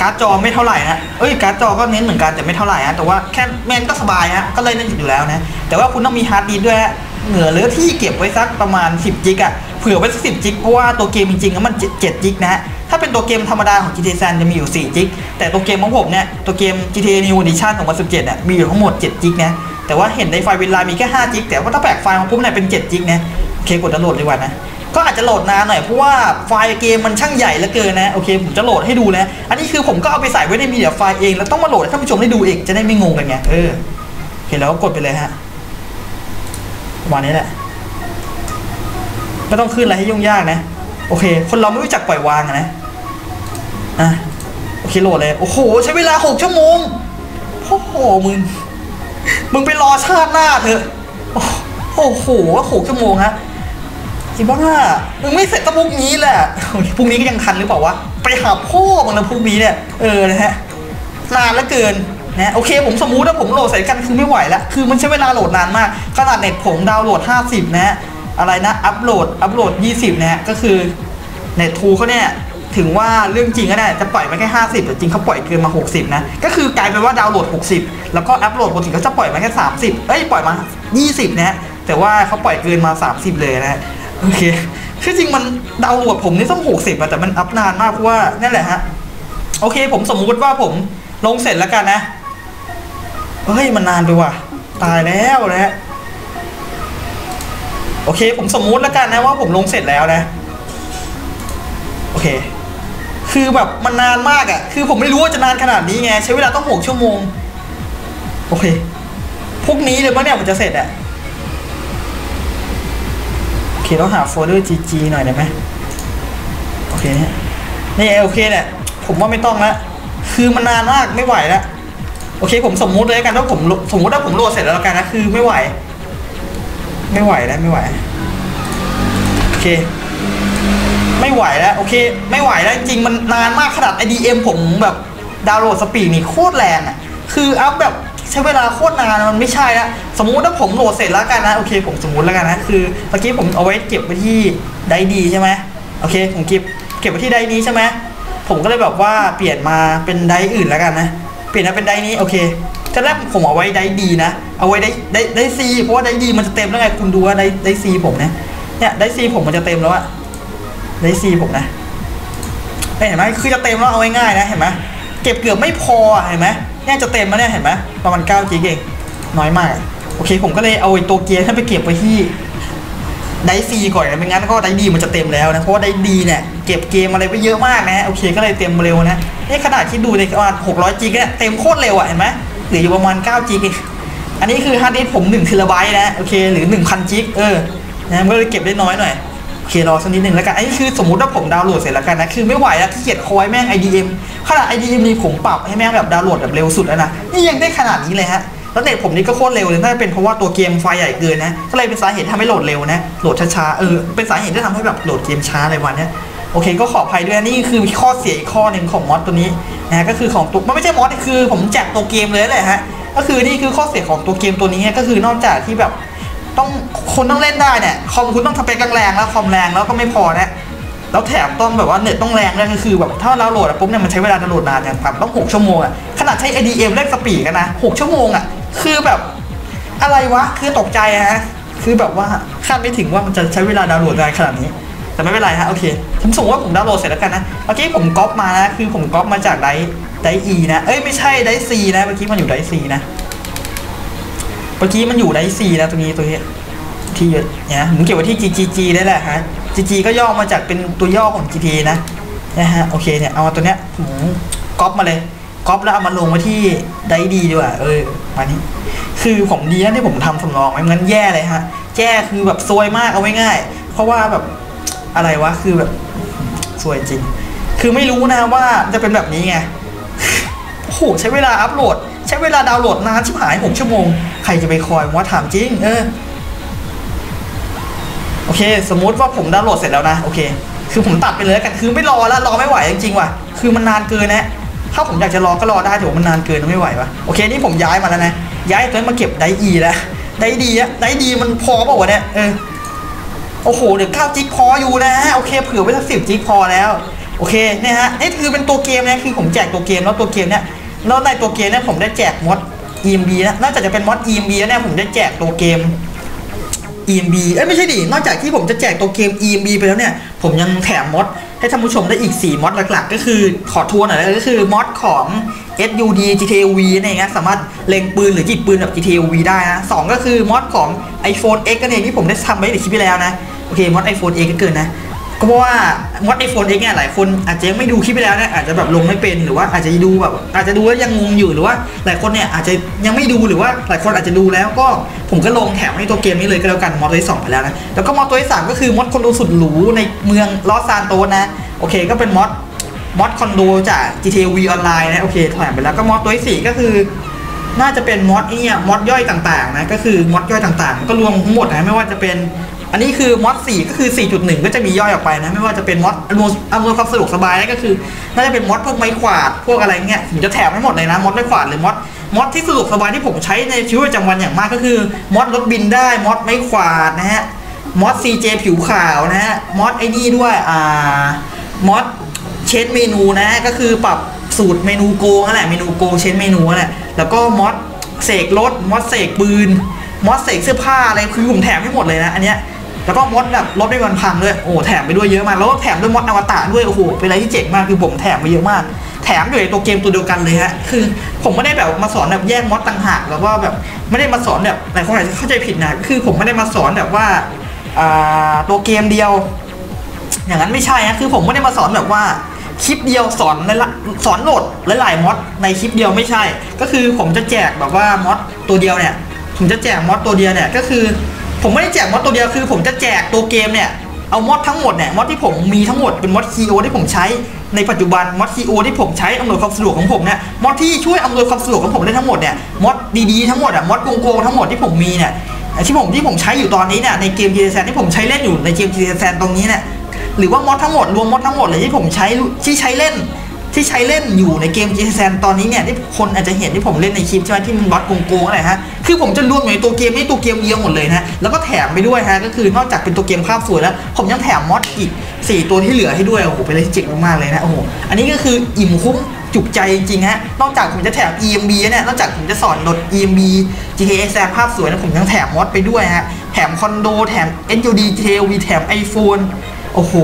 การ์ดจอไม่เท่าไหร่นะเอ้ยการ์ดจอก็เน้นเหมือนกันแต่ไม่เท่าไหร่ฮะแต่ว่าแค่แมนก็สบายฮะก็เลยเล่นอยู่แล้วนะแต่ว่าคุณต้องมีฮาร์ดดิสด้วยฮะเหนือหรือที่เก็บไว้สักประมาณ10จิกอะเผื่อไว้สัก10จิกเพราะว่าตัวเกมจริงๆมัน7จิกนะฮะถ้าเป็นตัวเกมธรรมดาของ GTA San จะมีอยู่4จิกแต่ตัวเกมของผมเนี่ยตัวเกม GTA New Edition 2017เนี่ยมีอยู่ทั้งหมด7จิกนะแต่ว่าเห็นในไฟล์เวลามีแค่5จิกแต่ว่าถ้าแปะไฟล์มาปุ๊บเนี่ยเป็น7จิกนะโอเคกดดาวน์โหลดดีกว่านะก็อาจจะโหลดนานหน่อยเพราะว่าไฟล์เกมมันช่างใหญ่เหลือเกินนะโอเคผมจะโหลดให้ดูนะอันนี้คือผมก็เอาไปใส่ไว้ในมีเดียไฟล์เองแล้วต้องมาโหลดให้ท่านผู้ชมได้ดูเองจะได้ไม่งงกันไงเห็นแล้วกดไปเลยฮะวันนี้แหละไม่ต้องขึ้นอะไรให้ยุ่งยากนะโอเคคนเราไม่รู้จักปล่อยวางนะอ่ะโอเคโหลดเลยโอ้โหใช้เวลา6ชั่วโมงโอ้โหมึงไปรอชาติหน้าเถอะโอ้โห6ชั่วโมงฮะจริงป่ะมึงไม่เสร็จตะมุกนี้แหละพรุ่งนี้ก็ยังทันหรือเปล่าวะไปหาพ่อมึงนะพรุ่งนี้เนี่ยนะฮะนานเหลือเกินนะโอเคผมสมมุติว่าผมโหลดใส่กันคือไม่ไหวแล้วคือมันใช้เวลาโหลดนานมากขนาดเน็ตผมดาวน์โหลด50นะอะไรนะอัพโหลด20นะก็คือเน็ตทูเขาเนี่ยถึงว่าเรื่องจริงก็ได้จะปล่อยมาแค่50แต่จริงเขาปล่อยเกินมา60นะก็คือกลายเป็นว่าดาวน์โหลด60แล้วก็อัพโหลดปกติเขาจะปล่อยมาแค่30เอ้ยปล่อยมา20นะแต่ว่าเขาปล่อยเกินมา30เลยนะโอเคคือจริงมันดาวน์โหลดผมนี่ต้อง60อะแต่มันอัพนานมากเพราะว่านั่นแหละฮะโอเคผมสมมุติว่าผมลงเสร็จแล้วกันนะเฮ้ยมันนานไปว่ะตายแล้วนะโอเคผมสมมุติแล้วกันนะว่าผมลงเสร็จแล้วนะโอเคคือแบบมันนานมากอ่ะคือผมไม่รู้ว่าจะนานขนาดนี้ไงใช้เวลาต้อง6ชั่วโมงโอเคพวกนี้เลยมั้งเนี่ยมันจะเสร็จอ่ะโอเคเราหาโฟลเดอร์ GG หน่อยได้ไหมโอเคเนี่ยนี่โอเคเนี่ยผมว่าไม่ต้องละคือมันนานมากไม่ไหวละโอเคผมสมมุติเลยกันว่าผมสมมุติว่าผมโหลดเสร็จแล้วกันนะคือไม่ไหวแล้วโอเคไม่ไหวแล้วโอเคไม่ไหวแล้วจริงๆมันนานมากขนาด IDM ผมแบบดาวน์โหลดสปีดนี่โคตรแรงอ่ะคืออัพแบบใช้เวลาโคตรนานมันไม่ใช่ละสมมุติว่าผมโหลดเสร็จแล้วกันนะโอเคผมสมมุติแล้วกันนะคือเมื่อกี้ผมเอาไว้เก็บไว้ที่ไดร์ดีใช่ไหมโอเคผมเก็บไว้ที่ไดร์นี้ใช่ไหมผมก็เลยแบบว่าเปลี่ยนมาเป็นไดร์อื่นแล้วกันนะเปลี่ยนมาเป็นไดร์นี้โอเคแต่แรกผมเอาไว้ไดร์ดีนะเอาไว้ได้ซีเพราะว่าไดร์ดีมันจะเต็มแล้วไงคุณดูว่าได้ซีผมนะเนี่ยไดร์ซีผมมันจะเต็มแล้วอะได้ซีผมนะเห็นไหมคือจะเต็มแล้วเอาง่ายๆนะเห็นไหมเก็บเกือบไม่พอเห็นไหมเนี่ยจะเต็มแล้วเนี่ยเห็นไหมประมาณ9จิกเองน้อยมากโอเคผมก็เลยเอาตัวเกียร์ท่านไปเก็บไว้ที่ไดซีก่อนนะไม่งั้นก็ไดดีมันจะเต็มแล้วนะเพราะว่าไดดีเนี่ยเก็บเกมอะไรไปเยอะมากนะโอเคก็เลยเต็มเร็วนะนี่ขนาดที่ดูในประมาณ600จิกเนี่ยเต็มโคตรเร็วอ่ะเห็นไหมหรืออยู่ประมาณ9จิกอันนี้คือฮาร์ดดิสผม1 ทีละไบต์นะโอเคหรือ 1,000 จิกนะมันก็เลยเก็บได้น้อยหน่อยโอเครอสักนิดหนึ่งแล้วกันไอ้คือสมมุติว่าผมดาวน์โหลดเสร็จแล้วกันนะคือไม่ไหวแล้วขี้เกียจคอยแม่ง IDM ขนาด IDM นี่ผมปรับให้แม่งแบบดาวน์โหลดแบบเร็วสุดแล้วนะนี่ยังได้ขนาดนี้เลยฮะแล้วเน็ตผมนี่ก็โคตรเร็วเลยน่าจะเป็นเพราะว่าตัวเกมไฟล์ใหญ่เกินนะก็เลยเป็นสาเหตุทำให้โหลดเร็วนะโหลดช้าๆเป็นสาเหตุที่ทำให้แบบโหลดเกมช้าในวันนี้โอเคก็ขออภัยด้วยนี่คือข้อเสียอีกข้อหนึ่งของมอดตัวนี้นะก็คือของตัวมันไม่ใช่มอดคือผมแจกตัวเกมเลยแหละฮะก็คือนี่คือข้อเสียของตัวเกมตัวนี้ก็คือนอกจากที่แบบต้องคนต้องเล่นได้เนี่ยคอมคุณต้องทำเป็นแรงแล้วคอมแรงแล้วก็ไม่พอนะแล้วแถมต้องแบบว่าเน็ตต้องแรงด้วยก็คือแบบถ้าเราโหลดปุ๊บเนี่ยมันใช้เวลาโหลดนานอย่างต่ำต้อง6ชั่วโมงอ่ะขนาดใช้ IDM เล่นสปีดกันนะ6ชั่วโมงอ่ะคือแบบอะไรวะคือตกใจฮะคือแบบว่าคาดไม่ถึงว่ามันจะใช้เวลาโหลดนานขนาดนี้แต่ไม่เป็นไรฮะโอเคผมส่งว่าผมดาวน์โหลดเสร็จแล้วกันนะเมื่อกี้ผมก๊อปมานะคือผมก๊อปมาจากไดร์ E นะเอ้ยไม่ใช่ไดร์ C นะเมื่อกี้มันอยู่ไดร์ C นะเมื่อกี้มันอยู่ไดร์ C นะตัวนี้ที่เนี่ยผมเก็บไว้ที่ GGG ได้แหละฮะ GG ก็ย่อมาจากเป็นตัวย่อของ GT นะฮะโอเคเนี่ยเอาตัวเนี้ยผมก๊อปมาเลยก๊อปแล้วเอามาลงไว้ที่ไดร์ดีด้วยมานี้คือผมดีนะที่ผมทำสำรองไม่งั้นแย่เลยฮะแย่คือแบบซวยมากเอาไว้ง่ายเพราะว่าแบบอะไรวะคือแบบสวยจริงคือไม่รู้นะว่าจะเป็นแบบนี้ไงโอ้โหใช้เวลาอัพโหลดใช้เวลาดาวน์โหลดนานชิบหาย6ชั่วโมงใครจะไปคอยว่าถามจริงโอเคสมมุติว่าผมดาวน์โหลดเสร็จแล้วนะโอเคคือผมตัดไปเลยกันคือไม่รอแล้วรอไม่ไหวจริงๆว่ะคือมันนานเกินนะ ถ้าผมอยากจะรอก็รอได้แต่ว่ามันนานเกินไม่ไหววะโอเคนี่ผมย้ายมาแล้วนะย้ายตัวนี้มาเก็บไดอีแล้วไดดีอะไดดีมันพอเปล่าวะเนี่ยเออโอ้โหเดี๋ยว9 จิกพออยู่นะโอเคเผื่อไว้สัก10 จิกพอแล้วโอเคเนี่ยฮะนี่คือเป็นตัวเกมนะคือผมแจกตัวเกมแล้วตัวเกมเนี่ยแล้วในตัวเกมเนี่ยผมได้แจกมอด ENB นะนอกจากจะเป็นมอด ENB แล้วเนี่ยผมได้แจกตัวเกม ENB เอ้ยไม่ใช่ดินอกจากที่ผมจะแจกตัวเกม ENB ไปแล้วเนี่ยผมยังแถมมอดให้ท่านผู้ชมได้อีก4 มอดหลักๆก็คือขอทัวร์หน่อยก็คือมอดของ HUD GTAV เนี่ยสามารถเล็งปืนหรือยิงปืนแบบ GTAV ได้นะ2ก็คือมอดของ iPhone X กันเองที่ผมได้ทำไว้ในคลิปที่แล้วนะโอเคมอด iPhone X ก็เกินนะก็เพราะว่ามอด iPhone X เนี่ยหลายคนอาจจะยังไม่ดูคลิปไปแล้วเนี่ยอาจจะแบบลงไม่เป็นหรือว่าอาจจะดูแบบอาจจะดูแล้วยังงงอยู่หรือว่าหลายคนเนี่ยอาจจะยังไม่ดูหรือว่าหลายคนอาจจะดูแล้วก็ผมก็ลงแถมให้ตัวเกมนี้เลยก็แล้วกันมอดตัวที่2ไปแล้วนะแล้วก็มอดตัวที่3ก็คือมอดคอนโดสุดหรูในเมืองลอสซานโตสนะโอเคก็เป็นมอดคอนโดจาก GTA V ออนไลน์นะโอเคแถมไปแล้วก็มอดตัวที่4ก็คือน่าจะเป็นมอดเนี่ยมอดย่อยต่างๆนะก็คือมอดย่อยต่างๆก็รวมทั้งหมดนะไม่ว่าจะเป็นอันนี้คือมอด 4ก็คือ 4.1 ก็จะมีย่อยออกไปนะไม่ว่าจะเป็นมอดอำนวยความสะดวกสบายนะก็คือน่าจะเป็นมอดพวกไม้ขวาดพวกอะไรเงี้ยผมจะแถมให้หมดเลยนะมอดไม้ขวาดหรือมอดที่สะดวกสบายที่ผมใช้ในชีวิตประจำวันอย่างมากก็คือมอดรถบินได้มอดไม้ขวาดนะฮะมอด CJ ผิวขาวนะฮะมอดไอ้นี่ด้วยมอดเชนเมนูนะก็คือปรับสูตรเมนูโกงนั่นแหละเมนูโกงเชนเมนูนั่นแหละแล้วก็มอดเสกรถมอดเสกปืนมอดเสกเสื้อผ้าอะไรคือผมแถมให้หมดเลยนะอันเนี้ยแล้วก็มอดแบบลบได้วันพังด้วยโอ้แถมไปด้วยเยอะมากแล้วแถมด้วยมอดอวตารด้วยโอ้โหเป็นอะไรที่เจ๋งมากคือผมแถมไปเยอะมากแถมอยู่ในตัวเกมตัวเดียวกันเลยฮะคือผมไม่ได้แบบมาสอนแบบแยกมอดต่างหากแล้วก็แบบไม่ได้มาสอนแบบหลายคนอาจจะเข้าใจผิดนะคือผมไม่ได้มาสอนแบบว่าตัวเกมเดียวอย่างนั้นไม่ใช่ฮะคือผมไม่ได้มาสอนแบบว่าคลิปเดียวสอนโหลดหลายๆมอดในคลิปเดียวไม่ใช่ก็คือผมจะแจกแบบว่ามอดตัวเดียวเนี่ยผมจะแจกมอดตัวเดียวเนี่ยก็คือผมไม่ได้แจกมอดตัวเดียวคือผมจะแจกตัวเกมเนี่ยเอามอดทั้งหมดเนี่ยมอดที่ผมมีทั้งหมดเป็นมอด Cleo ที่ผมใช้ในปัจจุบันมอด Cleo ที่ผมใช้อำนวยความสะดวกของผมเนี่ยมอดที่ช่วยอำนวยความสะดวกของผมได้ทั้งหมดเนี่ยมอดดีๆทั้งหมดอะมอดโกงๆทั้งหมดที่ผมมีเนี่ยที่ผมใช้อยู่ตอนนี้เนี่ยในเกม GTA San ที่ผมใช้เล่นอยู่ในเกม GTA San ตรงนี้เนี่ยหรือว่ามอดทั้งหมดรวมมอดทั้งหมดเลยที่ผมใช้ที่ใช้เล่นอยู่ในเกม GTA San ตอนนี้เนี่ยที่คนอาจจะเห็นที่ผมเล่นในคลิปใช่ไหมที่มันมอดโกงๆอะไรฮะคือผมจะรวมอยู่ในตัวเกมนี้ตัวเกมเดียวหมดเลยนะแล้วก็แถมไปด้วยฮะก็คือนอกจากเป็นตัวเกมภาพสวยแล้วผมยังแถมมอดอีก4 ตัวที่เหลือให้ด้วยโอ้โหเป็นอะไรที่เจ๋งมากๆเลยนะโอ้โหอันนี้ก็คืออิ่มคุ้มจุกใจจริงฮะนอกจากผมจะแถม ENB เนี่ยนอกจากผมจะสอนโหลด ENB GTA San ภาพสวยแล้วผมยังแถมมอดไปด้วยฮะแถมคอนโดแถม HUD GTAV แถม iPhone โอ้โห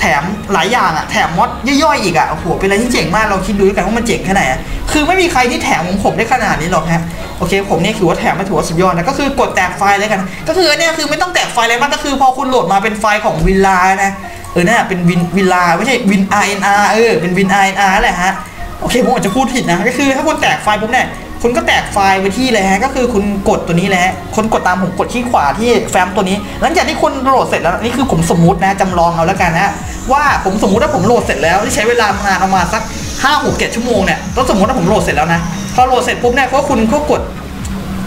แถมหลายอย่างอะแถมมอดย่อยๆอีกอะโอ้โหเป็นอะไรที่เจ๋งมากเราคิดดูด้วยกันว่ามันเจ๋งแค่ไหนอะคือไม่มีใครที่แถมของผมได้ขนาดนี้หรอกฮะโอเคผมเนี่ยถือว่าแถมไม่ถือว่าสุดยอดนะก็คือกดแตกไฟล์เลยกันก็คือเนี่ยคือไม่ต้องแตกไฟล์อะไรมากก็คือพอคุณโหลดมาเป็นไฟล์ของวิลลานะเนี่ยเป็นวิลลาไม่ใช่วิน RNR เป็นวิน RNR แหละฮะโอเคผมอาจจะพูดผิดนะก็คือถ้าคุณแตกไฟล์ปุ๊บเนี่ยคุณก็แตกไฟล์ไปที่เลยฮะก็คือคุณกดตัวนี้แหละคนกดตามผมกดที่ขวาที่แฟ้มตัวนี้หลังจากที่คุณโหลดเสร็จแล้วนี่คือผมสมมุตินะจำลองเอาแล้วกันนะว่าผมสมมุติว่าผมโหลดเสร็จแล้วที่ใช้เวลานานประมาณสัก 5-6-7 ชั่วโมงเนี่ยต้องสมมุติว่าผมโหลดเสร็จแล้วนะพอโหลดเสร็จปุ๊บเนี่ยก็คุณก็ก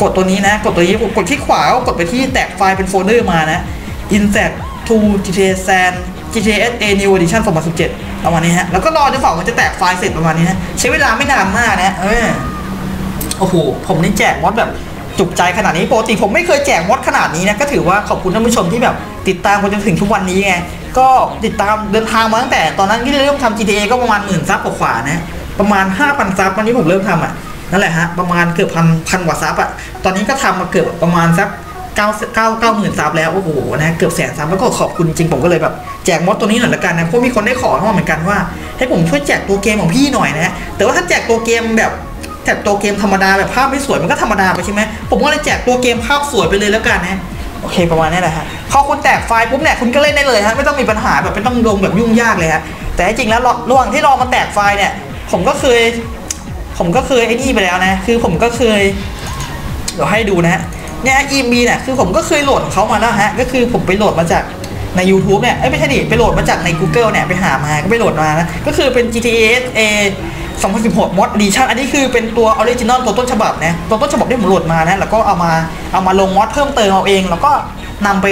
ดตัวนี้นะกดตัวนี้กดที่ขวาก็กดไปที่แตกไฟล์เป็นโฟลเดอร์มานะ insert to GTA San GTA New Edition 2017 ประมาณนี้ฮะแล้วก็รอจนฝ่ามันจะแตกไฟล์เสร็จประมาณนี้นะใช้เวลาไม่นานมากนะโอ้โหผมนี่แจกมอดแบบจุกใจขนาดนี้ปกติผมไม่เคยแจกมอดขนาดนี้นะก็ถือว่าขอบคุณท่านผู้ชมที่แบบติดตามมาจนถึงทุกวันนี้ไงก็ติดตามเดินทางมาตั้งแต่ตอนนั้นที่เริ่มทำ GTA ก็ประมาณ 10,000 ซับกว่านะประมาณ 5,000 ซับวันนี้ผมเริ่มทำอ่ะนั่นแหละฮะประมาณเกือบพันกว่าซับอ่ะตอนนี้ก็ทำมาเกือบประมาณสัก90,000 ซับแล้วโอ้โหนะเกือบแสนซับแล้วก็ขอบคุณจริงผมก็เลยแบบแจกมอดตัวนี้หน่อยละกันนะเพราะมีคนได้ขอเข้ามาเหมือนกันว่าให้ผมช่วยแจกตัวเกมของพี่หน่อยนะแต่ว่าถ้าแจกตัวเกมแบบแจกตัวเกมธรรมดาแบบภาพไม่สวยมันก็ธรรมดาไปใช่ไหมผมก็เลยแจกตัวเกมภาพสวยไปเลยแล้วกันนะโอเคประมาณนี้แหละฮะพอคุณแตกไฟล์ปุ๊บเนี่ยคุณก็เล่นได้เลยฮะไม่ต้องมีปัญหาแบบไม่ต้องลงแบบยุ่งยากเลยฮะแต่จริงแล้วระหว่างที่รอมาแตกไฟล์เนี่ยผมก็เคยไอ้นี่ไปแล้วนะคือผมก็เคยเดี๋ยวให้ดูนะเนี่ย ENB เนี่ยคือผมก็เคยโหลดของเขามาแล้วฮะก็คือผมไปโหลดมาจากใน YouTube เนี่ยไม่ใช่ดิไปโหลดมาจากใน Google เนี่ยไปหามาก็ไปโหลดมานะก็คือเป็น GTA2016 มอด Edition อันนี้คือเป็นตัวออริจินอลตัวต้นฉบับนะตัวต้นฉบับที่ผมโหลดมานะแล้วก็เอามาลงมอดเพิ่มเติมเอาเองแล้วก็นำไป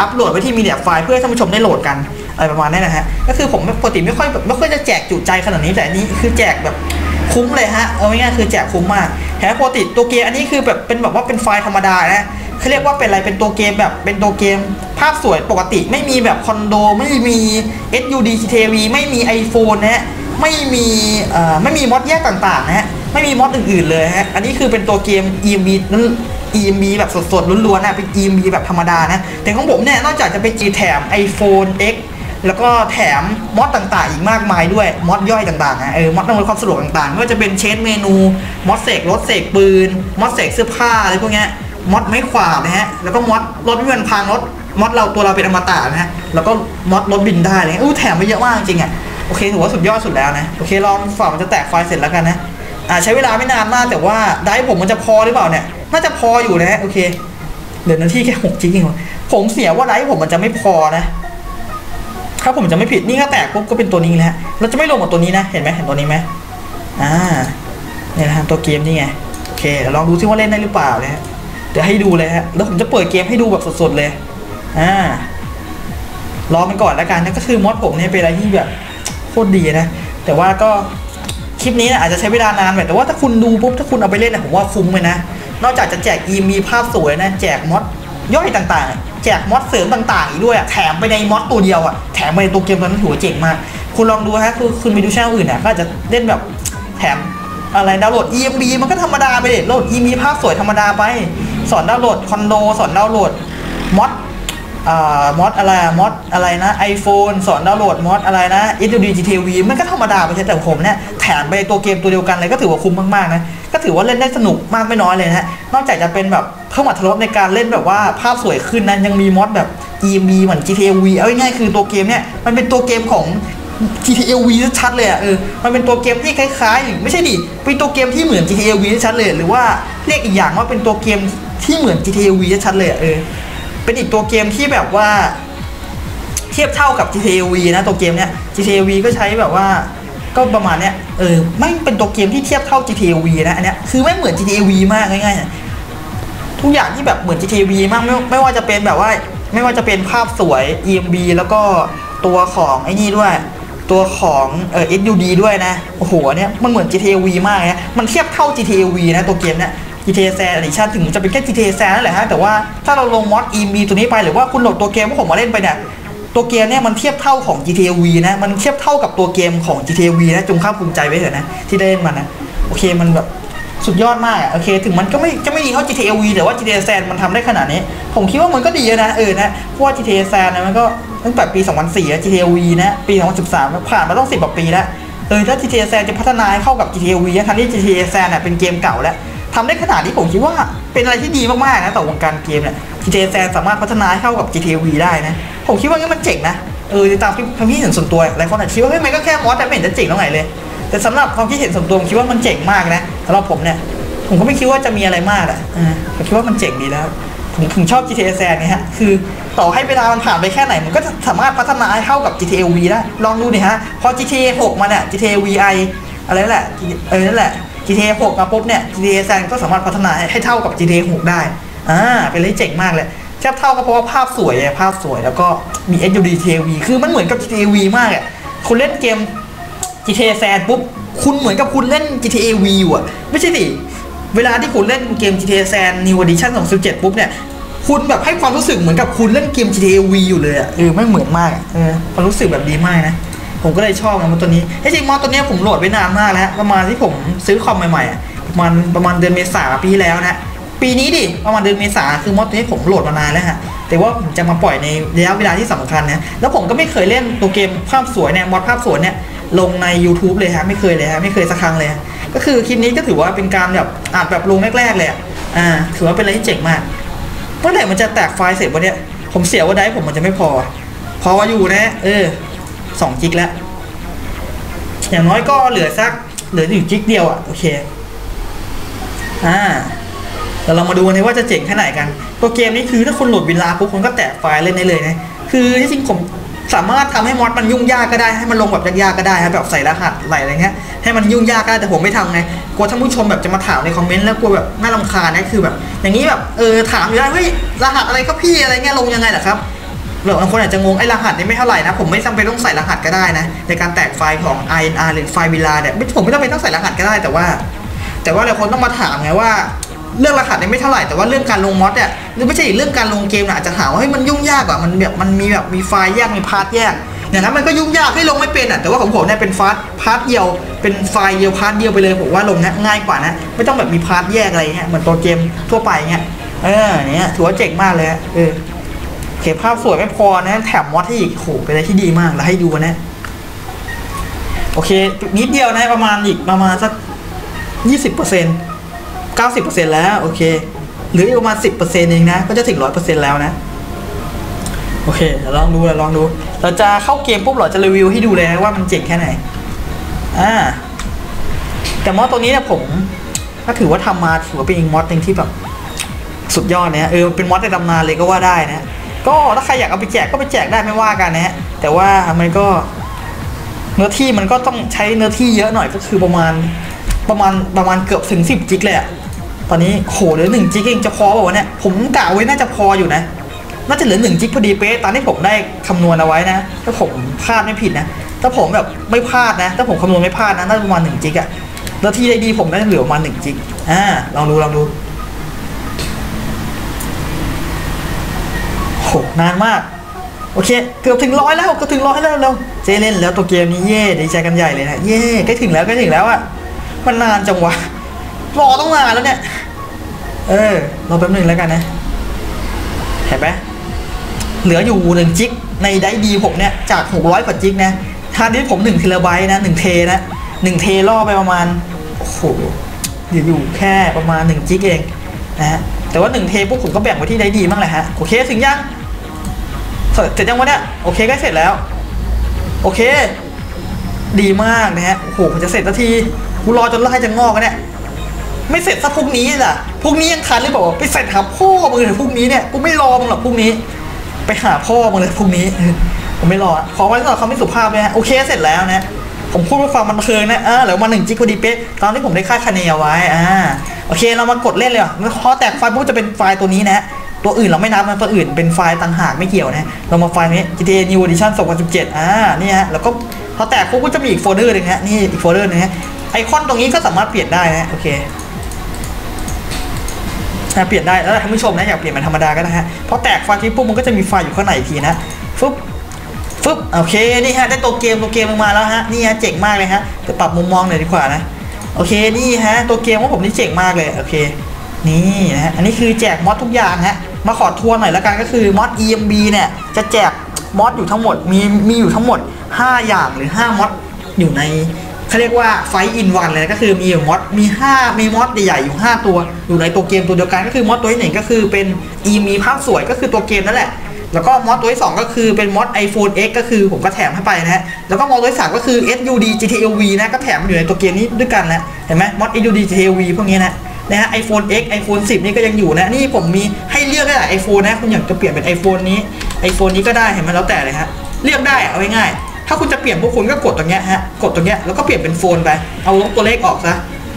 อัปโหลดไว้ที่มีเดียไฟล์เพื่อให้ท่านผู้ชมได้โหลดกัน อะไรประมาณนี้นะฮะก็คือผมปกติไม่ค่อยจะแจกจุใจขนาดนี้แต่นี่คือแจกแบบคุ้มเลยฮะเอาง่ายๆคือแจกคุ้มมากแถมปกติตัวเกมอันนี้คือแบบเป็นแบบว่าเป็นไฟล์ธรรมดานะเขาเรียกว่าเป็นอะไรเป็นตัวเกมแบบเป็นตัวเกมภาพสวยปกติไม่มีแบบคอนโดไม่มี HUD GTAV ไม่มี iPhone นะฮะไม่มีมอดแยกต่างๆนะฮะไม่มีมอดอื่นๆเลยฮะอันนี้คือเป็นตัวเกม ENB นั่นEMB แบบสดๆล้วนๆนะเป็น EMB แบบธรรมดานะแต่ของผมเนี่ยนอกจากจะไปจีแถม iPhone X แล้วก็แถมมอดต่างๆอีกมากมายด้วยมอดย่อยต่างๆนะมอดต้องลดความสะดวกต่างๆไม่ว่าจะเป็นเชนเมนูมอดเสกรถเสกปืนมอดเสกเสื้อผ้าอะไรพวกนี้มอดไม้ขวานะฮะแล้วก็มอดรถวิวพังรถมอดเราตัวเราเป็นอมตะนะฮะแล้วก็มอดรถบินได้เลยแถมไปเยอะมากจริงอ่ะโอเคถือว่าสุดยอดสุดแล้วนะโอเคลองฝ่ามันจะแตกไฟเสร็จแล้วกันนะใช้เวลาไม่นานมากแต่ว่าได้ผมมันจะพอหรือเปล่าเนี่ยน่าจะพออยู่นะโอเคเดี๋ยวนาทีแค่6 GBเองผมเสียว่าไลฟ์ผมมันจะไม่พอนะถ้าผมจะไม่ผิดนี่ก็แตกปุ๊บก็เป็นตัวนี้แหละเราจะไม่ลงกับตัวนี้นะเห็นไหมเห็นตัวนี้ไหมเนี่ยนะตัวเกมนี่ไงโอเคลองดูซิว่าเล่นได้หรือเปล่านะเดี๋ยวให้ดูเลยฮะแล้วผมจะเปิดเกมให้ดูแบบสดๆเลยลองมันก่อนแล้วกันนะก็คือมอดผมเนี่ยเป็นอะไรที่แบบโคตรดีนะแต่ว่าก็คลิปนี้นะอาจจะใช้เวลานานหน่อยแต่ว่าถ้าคุณดูปุ๊บถ้าคุณเอาไปเล่นนะผมว่าคุ้มเลยนะนอกจากจะแจกอีมีภาพสวยนะแจกมอดย่อยต่างๆแจกมอดเสริมต่างๆอีกด้วยแถมไปในมอดตัวเดียวอ่ะแถมไปในตัวเกมตัวนั้นถือว่าเจ๋งมากคุณลองดูฮะคือคุณไปดูช่องอื่นเนี่ยก็อาจจะเล่นแบบแถมอะไรดาวน์โหลด EMB มันก็ธรรมดาไปเลยโหลด EMB ภาพสวยธรรมดาไปสอนดาวน์โหลดคอนโดสอนดาวน์โหลดมอดมอดอะไรนะ iPhone สอนดาวน์โหลดมอดอะไรนะ HUD GTAV มันก็ธรรมดาไปแต่ผมเนี่ยแถมไปตัวเกมตัวเดียวกันเลยก็ถือว่าคุ้มมากๆนะก็ถือว่าเล่นได้สนุกมากไม่น้อยเลยนะฮะนอกจากจะเป็นแบบเพิ่มอรรถรสในการเล่นแบบว่าภาพสวยขึ้นนั้นยังมีมอดแบบ EMB เหมือน GTAV เอาง่ายๆคือตัวเกมเนี่ยมันเป็นตัวเกมของ GTAV ชัดเลยอ่ะมันเป็นตัวเกมที่คล้ายๆไม่ใช่ดิเป็นตัวเกมที่เหมือน GTAV ชัดเลยหรือว่าเรียกอีกอย่างว่าเป็นตัวเกมที่เหมือน GTAV ชัดเลยเป็นอีกตัวเกมที่แบบว่าเทียบเท่ากับ GTAV นะตัวเกมเนี้ย GTAV ก็ใช้แบบว่าก็ประมาณเนี้ยไม่เป็นตัวเกมที่เทียบเท่า GTAV นะอันเนี้ยคือไม่เหมือน GTAV มากง่ายๆทุกอย่างที่แบบเหมือน GTAV มากไม่ว่าจะเป็นแบบว่าไม่ว่าจะเป็นภาพสวย EMB แล้วก็ตัวของไอ้นี่ด้วยตัวของHUD ด้วยนะโอ้โหเนี้ยมันเหมือน GTAV มากนะมันเทียบเท่า GTAV นะตัวเกมเนี้ยGTA San Andreas ถึงจะเป็นแค่ GTA San นั่นแหละฮะแต่ว่าถ้าเราลงมอด EMB ตัวนี้ไปหรือว่าคุณโหลดตัวเกมพวกผมมาเล่นไปเนี่ยตัวเกมเนี่ยมันเทียบเท่าของ GTAV นะมันเทียบเท่ากับตัวเกมของ GTAV นะจงภาคภูมิใจไว้เถอะนะที่ได้เล่นมันนะโอเคมันแบบสุดยอดมากโอเคถึงมันก็ไม่ดีเท่า GTAV แต่ว่า GTA San มันทำได้ขนาดนี้ผมคิดว่ามันก็ดีนะนะเพราะว่า GTA San นะมันก็ตั้งแต่ปี 2004 แล้ว GTAV นะปี 2013 ผ่านมาต้อง 10 กว่าปีแล้วถ้า GTA San จะพัฒนาให้เข้ากับ GTAV ทั้งที่ GTA San น่ะเป็นเกมเก่าแล้วทำได้ขนาดนี้ผมคิดว่าเป็นอะไรที่ดีมากๆนะต่อวงการเกมเนี่ย GTA San สามารถพัฒนาให้เข้ากับ GTAV ได้นะผมคิดว่างั้นมันเจ๋งนะตามความคิดเห็นส่วนตัวหลายคนอาจจะคิดว่าเฮ้ยมันก็แค่มอดแต่ไม่เห็นจะเจ๋งตรงไหนเลยแต่สำหรับความคิดเห็นส่วนตัวผมคิดว่ามันเจ๋งมากนะสำหรับผมเนี่ยผมก็ไม่คิดว่าจะมีอะไรมากผมคิดว่ามันเจ๋งดีแล้วผมชอบ GTA San เนี่ยฮะคือต่อให้เวลามันผ่านไปแค่ไหนมันก็สามารถพัฒนาให้เข้ากับ GTAV ได้ลองดูดิฮะพอ GTA 6 มาเนี่ย GTAVI อะไรแหละนั่นแหละGTA 6 มาปุ๊บเนี่ย GTA San ก็สามารถพัฒนาให้เท่ากับ GTA 6 ได้เป็นเรื่องเจ๋งมากเลยเทียบเท่าก็เพราะว่าภาพสวยภาพสวยแล้วก็มี HUD GTAV คือมันเหมือนกับ GTAV มากอ่ะคุณเล่นเกม GTA San ปุ๊บคุณเหมือนกับคุณเล่น GTAV อยู่อ่ะไม่ใช่สิเวลาที่คุณเล่นเกม GTA San New Edition 2017ปุ๊บเนี่ยคุณแบบให้ความรู้สึกเหมือนกับคุณเล่นเกม GTAV อยู่เลยอ่ะไม่เหมือนมากความรู้สึกแบบดีมากนะผมก็เลยชอบนะมอดตัวนี้ไอ้จริงมอดตัวนี้ผมโหลดไว้นานมากแล้วประมาณที่ผมซื้อคอมใหม่ๆประมาณเดือนเมษาปีแล้วนะปีนี้ดิประมาณเดือนเมษาคือมอดตัวนี้ผมโหลดมานานแล้วฮะแต่ว่าผมจะมาปล่อยในระยะเวลาที่สำคัญนะแล้วผมก็ไม่เคยเล่นตัวเกมภาพสวยเนี่ยมอดภาพสวยเนี่ยลงใน YouTube เลยฮะไม่เคยเลยฮะไม่เคยสักครั้งเลยก็คือคลิปนี้ก็ถือว่าเป็นการแบบอาจแบบลงแรกๆเลยถือว่าเป็นอะไรที่เจ๋งมากเมื่อไหร่มันจะแตกไฟล์เสร็จวะเนี่ยผมเสียว่าได้ผมมันจะไม่พอว่าอยู่นะ2 GB แล้วอย่างน้อยก็เหลืออยู่GB เดียวโอเคเดี๋ยวเรามาดูกันว่าจะเจ๋งแค่ไหนกันตัวเกมนี้คือถ้าคุณโหลดวิลลาปุ๊บคุณก็แตะไฟล์เล่นได้เลยนะคือที่จริงผมสามารถทำให้มอดมันยุ่งยากก็ได้ให้มันลงแบบยากๆก็ได้ครับแบบใส่รหัสอะไรเงี้ยให้มันยุ่งยากก็ได้แต่ผมไม่ทำไงกลัวท่านผู้ชมแบบจะมาถามในคอมเมนต์แล้วกลัวแบบน่ารำคาญนะคือแบบอย่างนี้แบบถามอยู่ได้เฮ้ยรหัสอะไรครับพี่อะไรเงี้ยลงยังไงล่ะครับ บางคนอาจจะงงไอ้รหัสนี้ไม่เท่าไหร่นะผมไม่จำเป็นต้องใส่รหัสก็ได้นะในการแตกไฟล์ของ INR หรือไฟล์ VLAR เนี่ยผมไม่จำเป็นต้องใส่รหัสก็ได้แต่ว่าหลายคนต้องมาถามไงว่าเรื่องรหัสเนี่ยไม่เท่าไหร่แต่ว่าเรื่องการลงมอดเนี่ยไม่ใช่เรื่องการลงเกมนะอาจจะหาว่าเฮ้ยมันยุ่งยากอ่ะมันแบบมันมีแบบมีไฟล์แยกมีพาร์ทแยกเนี่ยนะมันก็ยุ่งยากให้ลงไม่เป็นอ่ะแต่ว่าของผมเนี่ยเป็นพาร์ทเดียวเป็นไฟล์เดียวพาร์ทเดียวไปเลยผมว่าลงนะง่ายกว่านะไม่ต้องแบบมีพาร์ทแยกอะไรเงี้ยเหมือนตัวเกมทั่วไปเงี้ยเนี่ยถือว่าเจ๋งมากเลยเก็บภาพสวยไม่พอนะแถมมอดให้อีกโหเป็นอะไรที่ดีมากแล้วให้ดูนะโอเคนิดเดียวนะประมาณสัก 20% 90% แล้วโอเคหรือประมาณ 10% เองนะก็จะถึง 100% แล้วนะโอเคลองดูเราจะเข้าเกมปุ๊บเราจะรีวิวให้ดูเลยนะว่ามันเจ๋งแค่ไหนแต่มอดตัวนี้เนี่ยผมก็ถือว่าทำมาถือว่าเป็นอีกมอดหนึ่งที่แบบสุดยอดเนี่ยเป็นมอดในตำนานเลยก็ว่าได้นะก็ถ้าใครอยากเอาไปแจกก็ไปแจกได้ไม่ว่ากันนะฮะแต่ว่ามันก็เนื้อที่มันก็ต้องใช้เนื้อที่เยอะหน่อยก็คือประมาณเกือบถึง10 จิกเลยอะตอนนี้โหเหลือ1 จิกเองจะพอป่ะเนี่ยผมกะไว้น่าจะพออยู่นะน่าจะเหลือ1 จิกพอดีเป๊ะตามที่ผมได้คำนวณเอาไว้นะถ้าผมพลาดไม่ผิดนะถ้าผมแบบไม่พลาดนะถ้าผมคำนวณไม่พลาดนะน่าจะประมาณ1 จิกอะเนื้อที่ได้ดีผมน่าจะเหลือประมาณ1 จิกลองดูนานมากโอเคเกือบถึง100แล้วก็ถึง100แล้วแล้วเจเล่นแล้วตัวเกมนี้เย่ดีใจกันใหญ่เลยนะเย่ใกล้ถึงแล้วอ่ะมันนานจังวะรอต้องนานแล้วเนี่ยรอแป๊บนึงแล้วกันนะเห็นไหมเหลืออยู่1 จิกในได้ดีผมเนี่ยจาก600กว่าจิกนะฮาร์ดดิสผม1 เทราไบต์นะ1 เทนะ1 เทล่อไปประมาณโอ้โหอยู่แค่ประมาณ1 จิกเองนะฮะแต่ว่า1 เทพวกผมก็แบ่งไว้ที่ได้ดีบ้างแหละฮะโอเคถึงยังเสร็จยังวะเนี่ยโอเคก็เสร็จแล้วโอเคดีมากนะฮะโอ้โหจะเสร็จนาทีกูรอจนไล่จะงอกกันเนี่ยไม่เสร็จซะพรุ่งนี้ล่ะพรุ่งนี้ยังทันหรือเปล่าไปเสร็จหาพ่อมึงเลยพรุ่งนี้เนี่ยกูไม่รอมึงหรอกพรุ่งนี้ไปหาพ่อมึงเลยพรุ่งนี้ผมไม่รอขอไว้ก่อนเขาไม่สุภาพเลยฮะโอเคเสร็จแล้วนะผมพูดว่าความบันเทิงนะเหลือมา1 จิกพอดีเป๊ะตอนที่ผมได้ค่าคะแนนเอาไว้โอเคเรามากดเล่นเลยพอแตกไฟล์พวกจะเป็นไฟล์ตัวนี้นะตัวอื่นเราไม่นับนะตัวอื่นเป็นไฟล์ต่างหากไม่เกี่ยวนะเรามาไฟล์นี้ GTA New Edition 2017นี่ฮะแล้วก็พอแตกพวกก็จะมีอีกโฟลเดอร์นึงฮะนี่อีกโฟลเดอร์นึงฮะไอคอนตรงนี้ก็สามารถเปลี่ยนได้นะโอเคเปลี่ยนได้แล้วท่านผู้ชมนะอยากเปลี่ยนมันธรรมดาก็ได้ฮะพอแตกไฟล์ที่ปุ๊บมันก็จะมีไฟล์อยู่ข้างในอีกทีนะฟึบโอเคนี่ฮะได้ตัวเกมมาแล้วฮะนี่ฮะเจ๋งมากเลยฮะจะปรับมุมมองหน่อยดีกว่านะโอเคนี่ฮะตัวเกมของผมนี่เจ๋งมากเลยโอเคนี่นะฮะอันนี้คือแจกมอดทุกอย่างฮะมาขอทัวร์หน่อยแล้วกันก็คือมอด ENB เนี่ยจะแจกมอดอยู่ทั้งหมดมีอยู่ทั้งหมด5อย่างหรือ5มอดอยู่ในเขาเรียกว่าไฟท์อินวันเลยก็คือมีมอดมีมอดใหญ่ๆอยู่5ตัวอยู่ในตัวเกมตัวเดียวกันก็คือมอดตัวที่1ก็คือเป็นมีภาพสวยก็คือตัวเกมนั่นแหละแล้วก็มอดตัวที่2ก็คือเป็นมอด iPhone X ก็คือผมก็แถมให้ไปนะฮะแล้วก็มอดตัวที่3ก็คือ HUD GTAV นะก็แถมอยู่ในตัวเกมนี้ด้วยกันนะเห็นไหมมอด HUD GTAV พวกนี้นะฮะ iPhone X iPhone 10นี่ก็ยังอยู่นะนี่ผมมีให้เลือกได้หลาย iPhone นะคุณอยากจะเปลี่ยนเป็น iPhone นี้ก็ได้เห็นไหมแล้วแต่เลยฮะเลือกได้เอาง่ายๆถ้าคุณจะเปลี่ยนพวกคุณก็กดตรงเนี้ยฮะกดตรงเนี้ยแล้วก็เปลี่ยนเป็นโฟนไปเอาลบตัวเลขออกซะ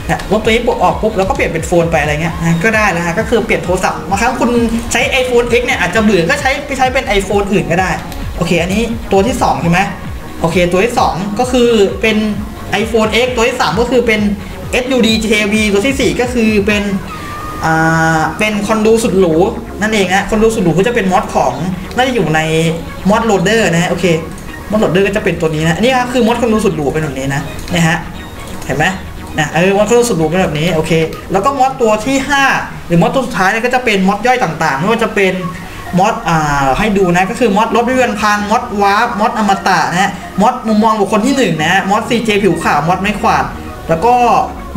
นะลบตัวนี้ปลดออกปุ๊บแล้วก็เปลี่ยนเป็นโฟนไปอะไรเงี้ยก็ได้นะฮะก็คือเปลี่ยนโทรศัพท์บางครั้งคุณใช้ iPhone X เนี่ยอาจจะเบื่อก็ใช้เป็น iPhone อื่นก็ได้โอเคอันนี้ตัวที่2ใช่ไหมโอเคตัวที่2ก็คือเป็น iPhone X ตัวที่3ก็คือเป็น HUD GTAV ตัวที่4ก็คือเป็นคอนโดสุดหรูนั่นเองฮะคอนโดสุดหรูก็จะเป็นมอดของน่าจะอยู่ในมอดโหลดเดอร์นะฮะโอเคมอดโหลดเดอร์ก็จะเป็นตัวนี้นะนี่ครับคือมอดคอนโดสุดหรูเป็นแบบนี้นะเนี่ยฮะเห็นไหมนะมอดตัวสุดหรูเป็นแบบนี้โอเคแล้วก็มอดตัวที่5หรือมอดตัวสุดท้ายเนี่ยก็จะเป็นมอดย่อยต่างๆไม่ว่าจะเป็นมอดให้ดูนะก็คือมอดรถวิวพังมอดวาร์ปมอดอมตะนะฮะมอดมุมมองบุคคลที่1นะมอด CJ ผิวขาวมอดไม้ขวาดแล้วก็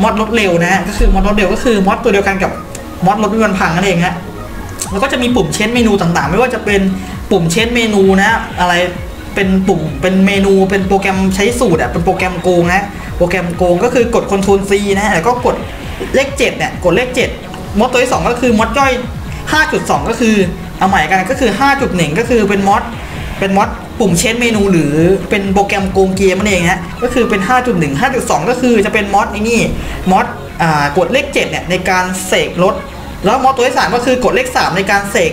มอดรถเร็วนะฮะก็คือมอดรถเร็วก็คือมอดตัวเดียวกันกับมอดรถวิวพังนั่นเองฮะแล้วก็จะมีปุ่มเช็ดเมนูต่างๆไม่ว่าจะเป็นปุ่มเช็ดเมนูนะอะไรเป็นปุ่มเป็นเมนูเป็นโปรแกรมใช้สูตรเป็นโปรแกรมโกงนะโปรแกรมโกงก็คือกด Ctrl C นะฮะแล้วก็กดเลข7เนี่ยกดเลข7มอดตัวที่2ก็คือมอดย่อย 5.2 ก็คือเอาใหม่กันก็คือ 5.1 ก็คือเป็นมอดปุ่มเช็ดเมนูหรือเป็นโปรแกรมโกงเกมนั่นเองฮะก็คือเป็น 5.1 5.2 ก็คือจะเป็นมอดนี่มอดกดเลข7เนี่ยในการเสกรถแล้วมอดตัวที่3ก็คือกดเลข3ในการเสก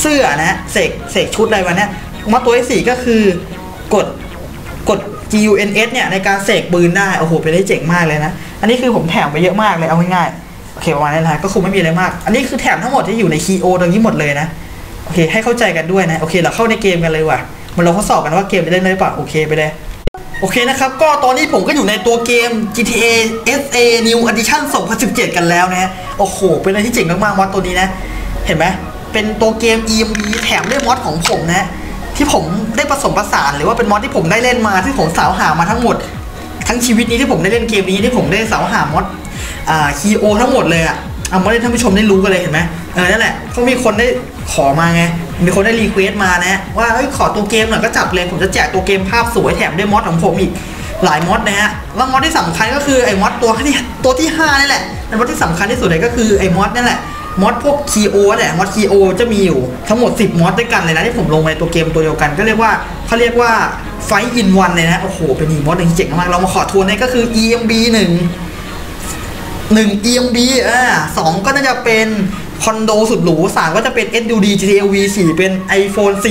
เสื้อนะเสกชุดอะไรวะเนี่ย มอตัวที่4ก็คือกดGUNS เนี่ยในการเสกปืนได้โอ้โหเป็นได้เจ๋งมากเลยนะอันนี้คือผมแถมไปเยอะมากเลยเอาง่ายๆโอเคประมาณนี้นะก็คงไม่มีอะไรมากอันนี้คือแถมทั้งหมดที่อยู่ใน Cleo ตรงนี้หมดเลยนะโอเคให้เข้าใจกันด้วยนะโอเคเราเข้าในเกมกันเลยว่ะมาลองทดสอบกันว่าเกมจะเล่นได้หรือเปล่าโอเคไปเลยโอเคนะครับก็ตอนนี้ผมก็อยู่ในตัวเกม GTA SA New Edition 2017 กันแล้วนะโอ้โหเป็นอะไรที่เจ๋งมากๆมอดตัวนี้นะเห็นไหมเป็นตัวเกม ENB แถมด้วยมอดของผมนะที่ผมได้ผสมผสานหรือว่าเป็นมอดที่ผมได้เล่นมาที่ผมสาวหามาทั้งหมดทั้งชีวิตนี้ที่ผมได้เล่นเกมนี้ที่ผมได้สาวหามอดCleo ทั้งหมดเลยอ่ะเอามาให้ท่านผู้ชมได้รู้กันเลยเห็นไหมนั่นแหละเขามีคนได้ขอมาไงมีคนได้รีเควสต์มานะว่าเฮ้ยขอตัวเกมหน่อยก็จับเลยผมจะแจกตัวเกมภาพสวยแถมด้วยมอดของผมอีกหลายมอดนะฮะแล้วมอดที่สำคัญก็คือไอ้มอดตัวที่5นี่แหละเป็นมอดที่สำคัญที่สุดเลยก็คือไอ้มอดนั่นแหละมอดพวก Cleo แหละมอด Cleo จะมีอยู่ทั้งหมด10มอดด้วยกันเลยนะที่ผมลงในตัวเกมตัวเดียวกันก็เขาเรียกว่า Fight in One เลยนะโอ้โหเป็นมอดหนึ่งเจ๋งมากเรามาขอทวนนี่ก็คือ EMB 1 EMB 2ก็น่าจะเป็นคอนโดสุดหรู3ก็จะเป็น HUD GTAV 4เป็น iPhone 10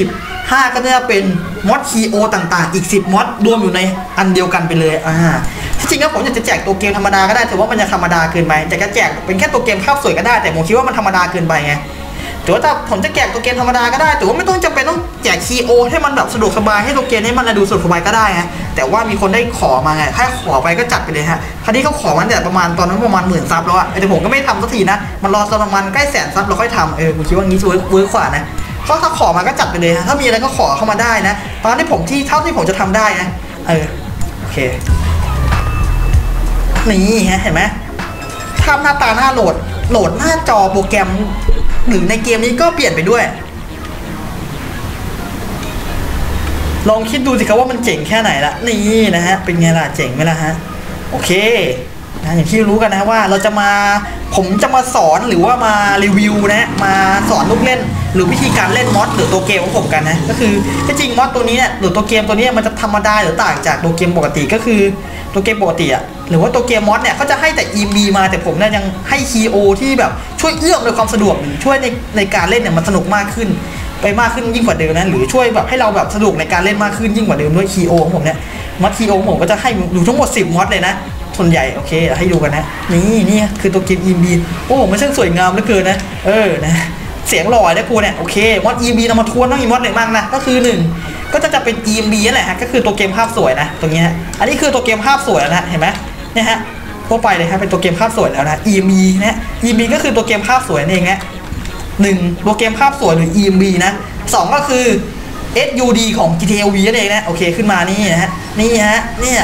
5ก็น่าจะเป็นมอด Cleo ต่างๆอีก10มอดรวมอยู่ในอันเดียวกันไปเลยจริงๆแล้วผมอยากจะแจกตัวเกมธรรมดาก็ได้แต่ว่ามันจะธรรมดาเกินไปอยากจะแจกเป็นแค่ตัวเกมภาพสวยก็ได้แต่ผมคิดว่ามันธรรมดาเกินไปไงแต่ว่าผมจะแจกตัวเกมธรรมดาก็ได้แต่ว่าไม่ต้องจำเป็นต้องแจก Cleo ให้มันแบบสะดวกสบายให้ตัวเกมให้มันดูสะดวกสบายก็ได้ฮะแต่ว่ามีคนได้ขอมาไงถ้าขอไปก็จัดไปเลยฮะคราวนี้เขาขอมันแต่ประมาณตอนนั้นประมาณ10,000ซับแล้วอะแต่ผมก็ไม่ทำสักทีนะมันรอจนประมาณใกล้100,000ซับเราค่อยทำผมคิดว่างี้เวิร์กกว่านะก็ถ้าขอมาก็จัดไปเลยฮะถ้ามีอะไรก็ขอเข้ามาได้นะตอนที่ผมที่เท่าที่ผมจะทำได้นะโอเคนี่ฮะเห็นไหมภาพหน้าตาหน้าโหลดหน้าจอโปรแกรมหรือในเกมนี้ก็เปลี่ยนไปด้วยลองคิดดูสิครับว่ามันเจ๋งแค่ไหนละนี่นะฮะเป็นไงล่ะเจ๋งไหมล่ะฮะโอเคนะอย่างที่รู้กันนะว่าผมจะมาสอนหรือว่ามารีวิวนะมาสอนลูกเล่นหรือวิธีการเล่นมอดหรือตัวเกมของผมกันนะก็คือที่จริงมอดตัวนี้เนี่ยหรือตัวเกมตัวนี้มันจะธรรมดาหรือต่างจากตัวเกมปกติก็คือตัวเกมปกติอะหรือว่าตัวเกมมอดเนี่ยเขาจะให้แต่ EMB มาแต่ผมเนี่ยยังให้ Cleo ที่แบบช่วยเอื้อมในความสะดวกหรือช่วยในการเล่นเนี่ยมันสนุกมากขึ้นไปมากขึ้นยิ่งกว่าเดิมนะหรือช่วยแบบให้เราแบบสะดวกในการเล่นมากขึ้นยิ่งกว่าเดิมด้วย Cleo ของผมเนี่ยมอด Cleo ผมก็จะให้อยู่ทั้งหมด10มอดเลยนะส่วนใหญ่โอเคให้ดูกันนะนี่คือตัวเกม EMB โอ้มันช่างสวยงามเหลือเกินนะนะเสียงหล่อได้กูเนี่ยโอเคมอด EMB นำมาทวนต้องมีมอดหนึ่งบ้างนะก็คือ1ก็จะเป็น EMB นั่นแหละฮะก็คือตัวเกมภาพสวยนะตรงนี้ฮะอันนี้คือตัวเกมภาพสวยนะเห็นไหมเนี่ยฮะทั่วไปเลยฮะเป็นตัวเกมภาพสวยแล้วนะ EMB นะ EMB ก็คือตัวเกมภาพสวยนั่นเองนะ1ตัวเกมภาพสวยหรือ EMB นะ2ก็คือ HUD ของ GTAV นั่นเองนะโอเคขึ้นมานี่นะฮะนี่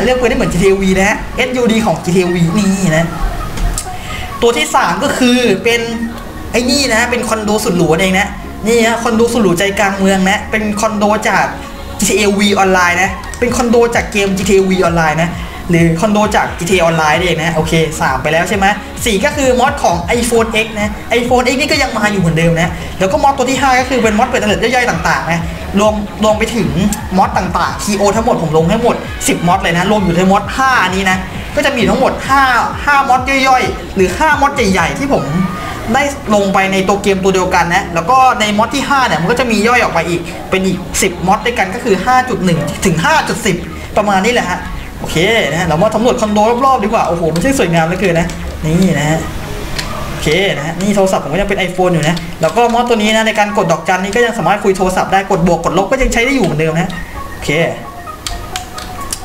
เลือกเพื่อนได้เหมือน GTAV นะฮะ HUD ของ GTAV นี่นะตัวที่3ก็คือเป็นไอ้นี่นะเป็นคอนโดสุดหรูเองนะนี่ฮะคอนโดสุดหรูใจกลางเมืองนะเป็นคอนโดจาก GTAV ออนไลน์นะเป็นคอนโดจากเกม GTAV ออนไลน์นะหรือคอนโดจาก GTA ออนไลน์เองนะโอเค3ไปแล้วใช่ไหม4ก็คือมอดของ iPhone X นะ iPhone X นี่ก็ยังมาอยู่เหมือนเดิมนะแล้วก็มอดตัวที่5ก็คือเป็นมอดเปิดตลาดย่อยๆต่างๆนะรวมไปถึงมอดต่างๆ Cleo ทั้งหมดผมลงให้หมด10มอดเลยนะรวมอยู่ในมอด5อันนี้นะก็จะมีทั้งหมด5มอดย่อยๆหรือ5มอดใหญ่ๆที่ผมได้ลงไปในตัวเกมตัวเดียวกันนะแล้วก็ในมอดที่5เนี่ยมันก็จะมีย่อยออกไปอีกเป็นอีก10มอดด้วยกันก็คือ 5.1 ถึง 5.10 ประมาณนี้แหละฮะโอเคนะเรามาสำรวจคอนโดรอบๆดีกว่าโอ้โหมันช่างสวยงามเหลือเกินนะนี่นะฮะโอเคนะฮะนี่โทรศัพท์ผมก็ยังเป็น iPhone อยู่นะแล้วก็มอดตัวนี้นะในการกดดอกจันนี่ก็ยังสามารถคุยโทรศัพท์ได้กดบวกกดลบก็ยังใช้ได้อยู่เหมือนเดิมนะโอเค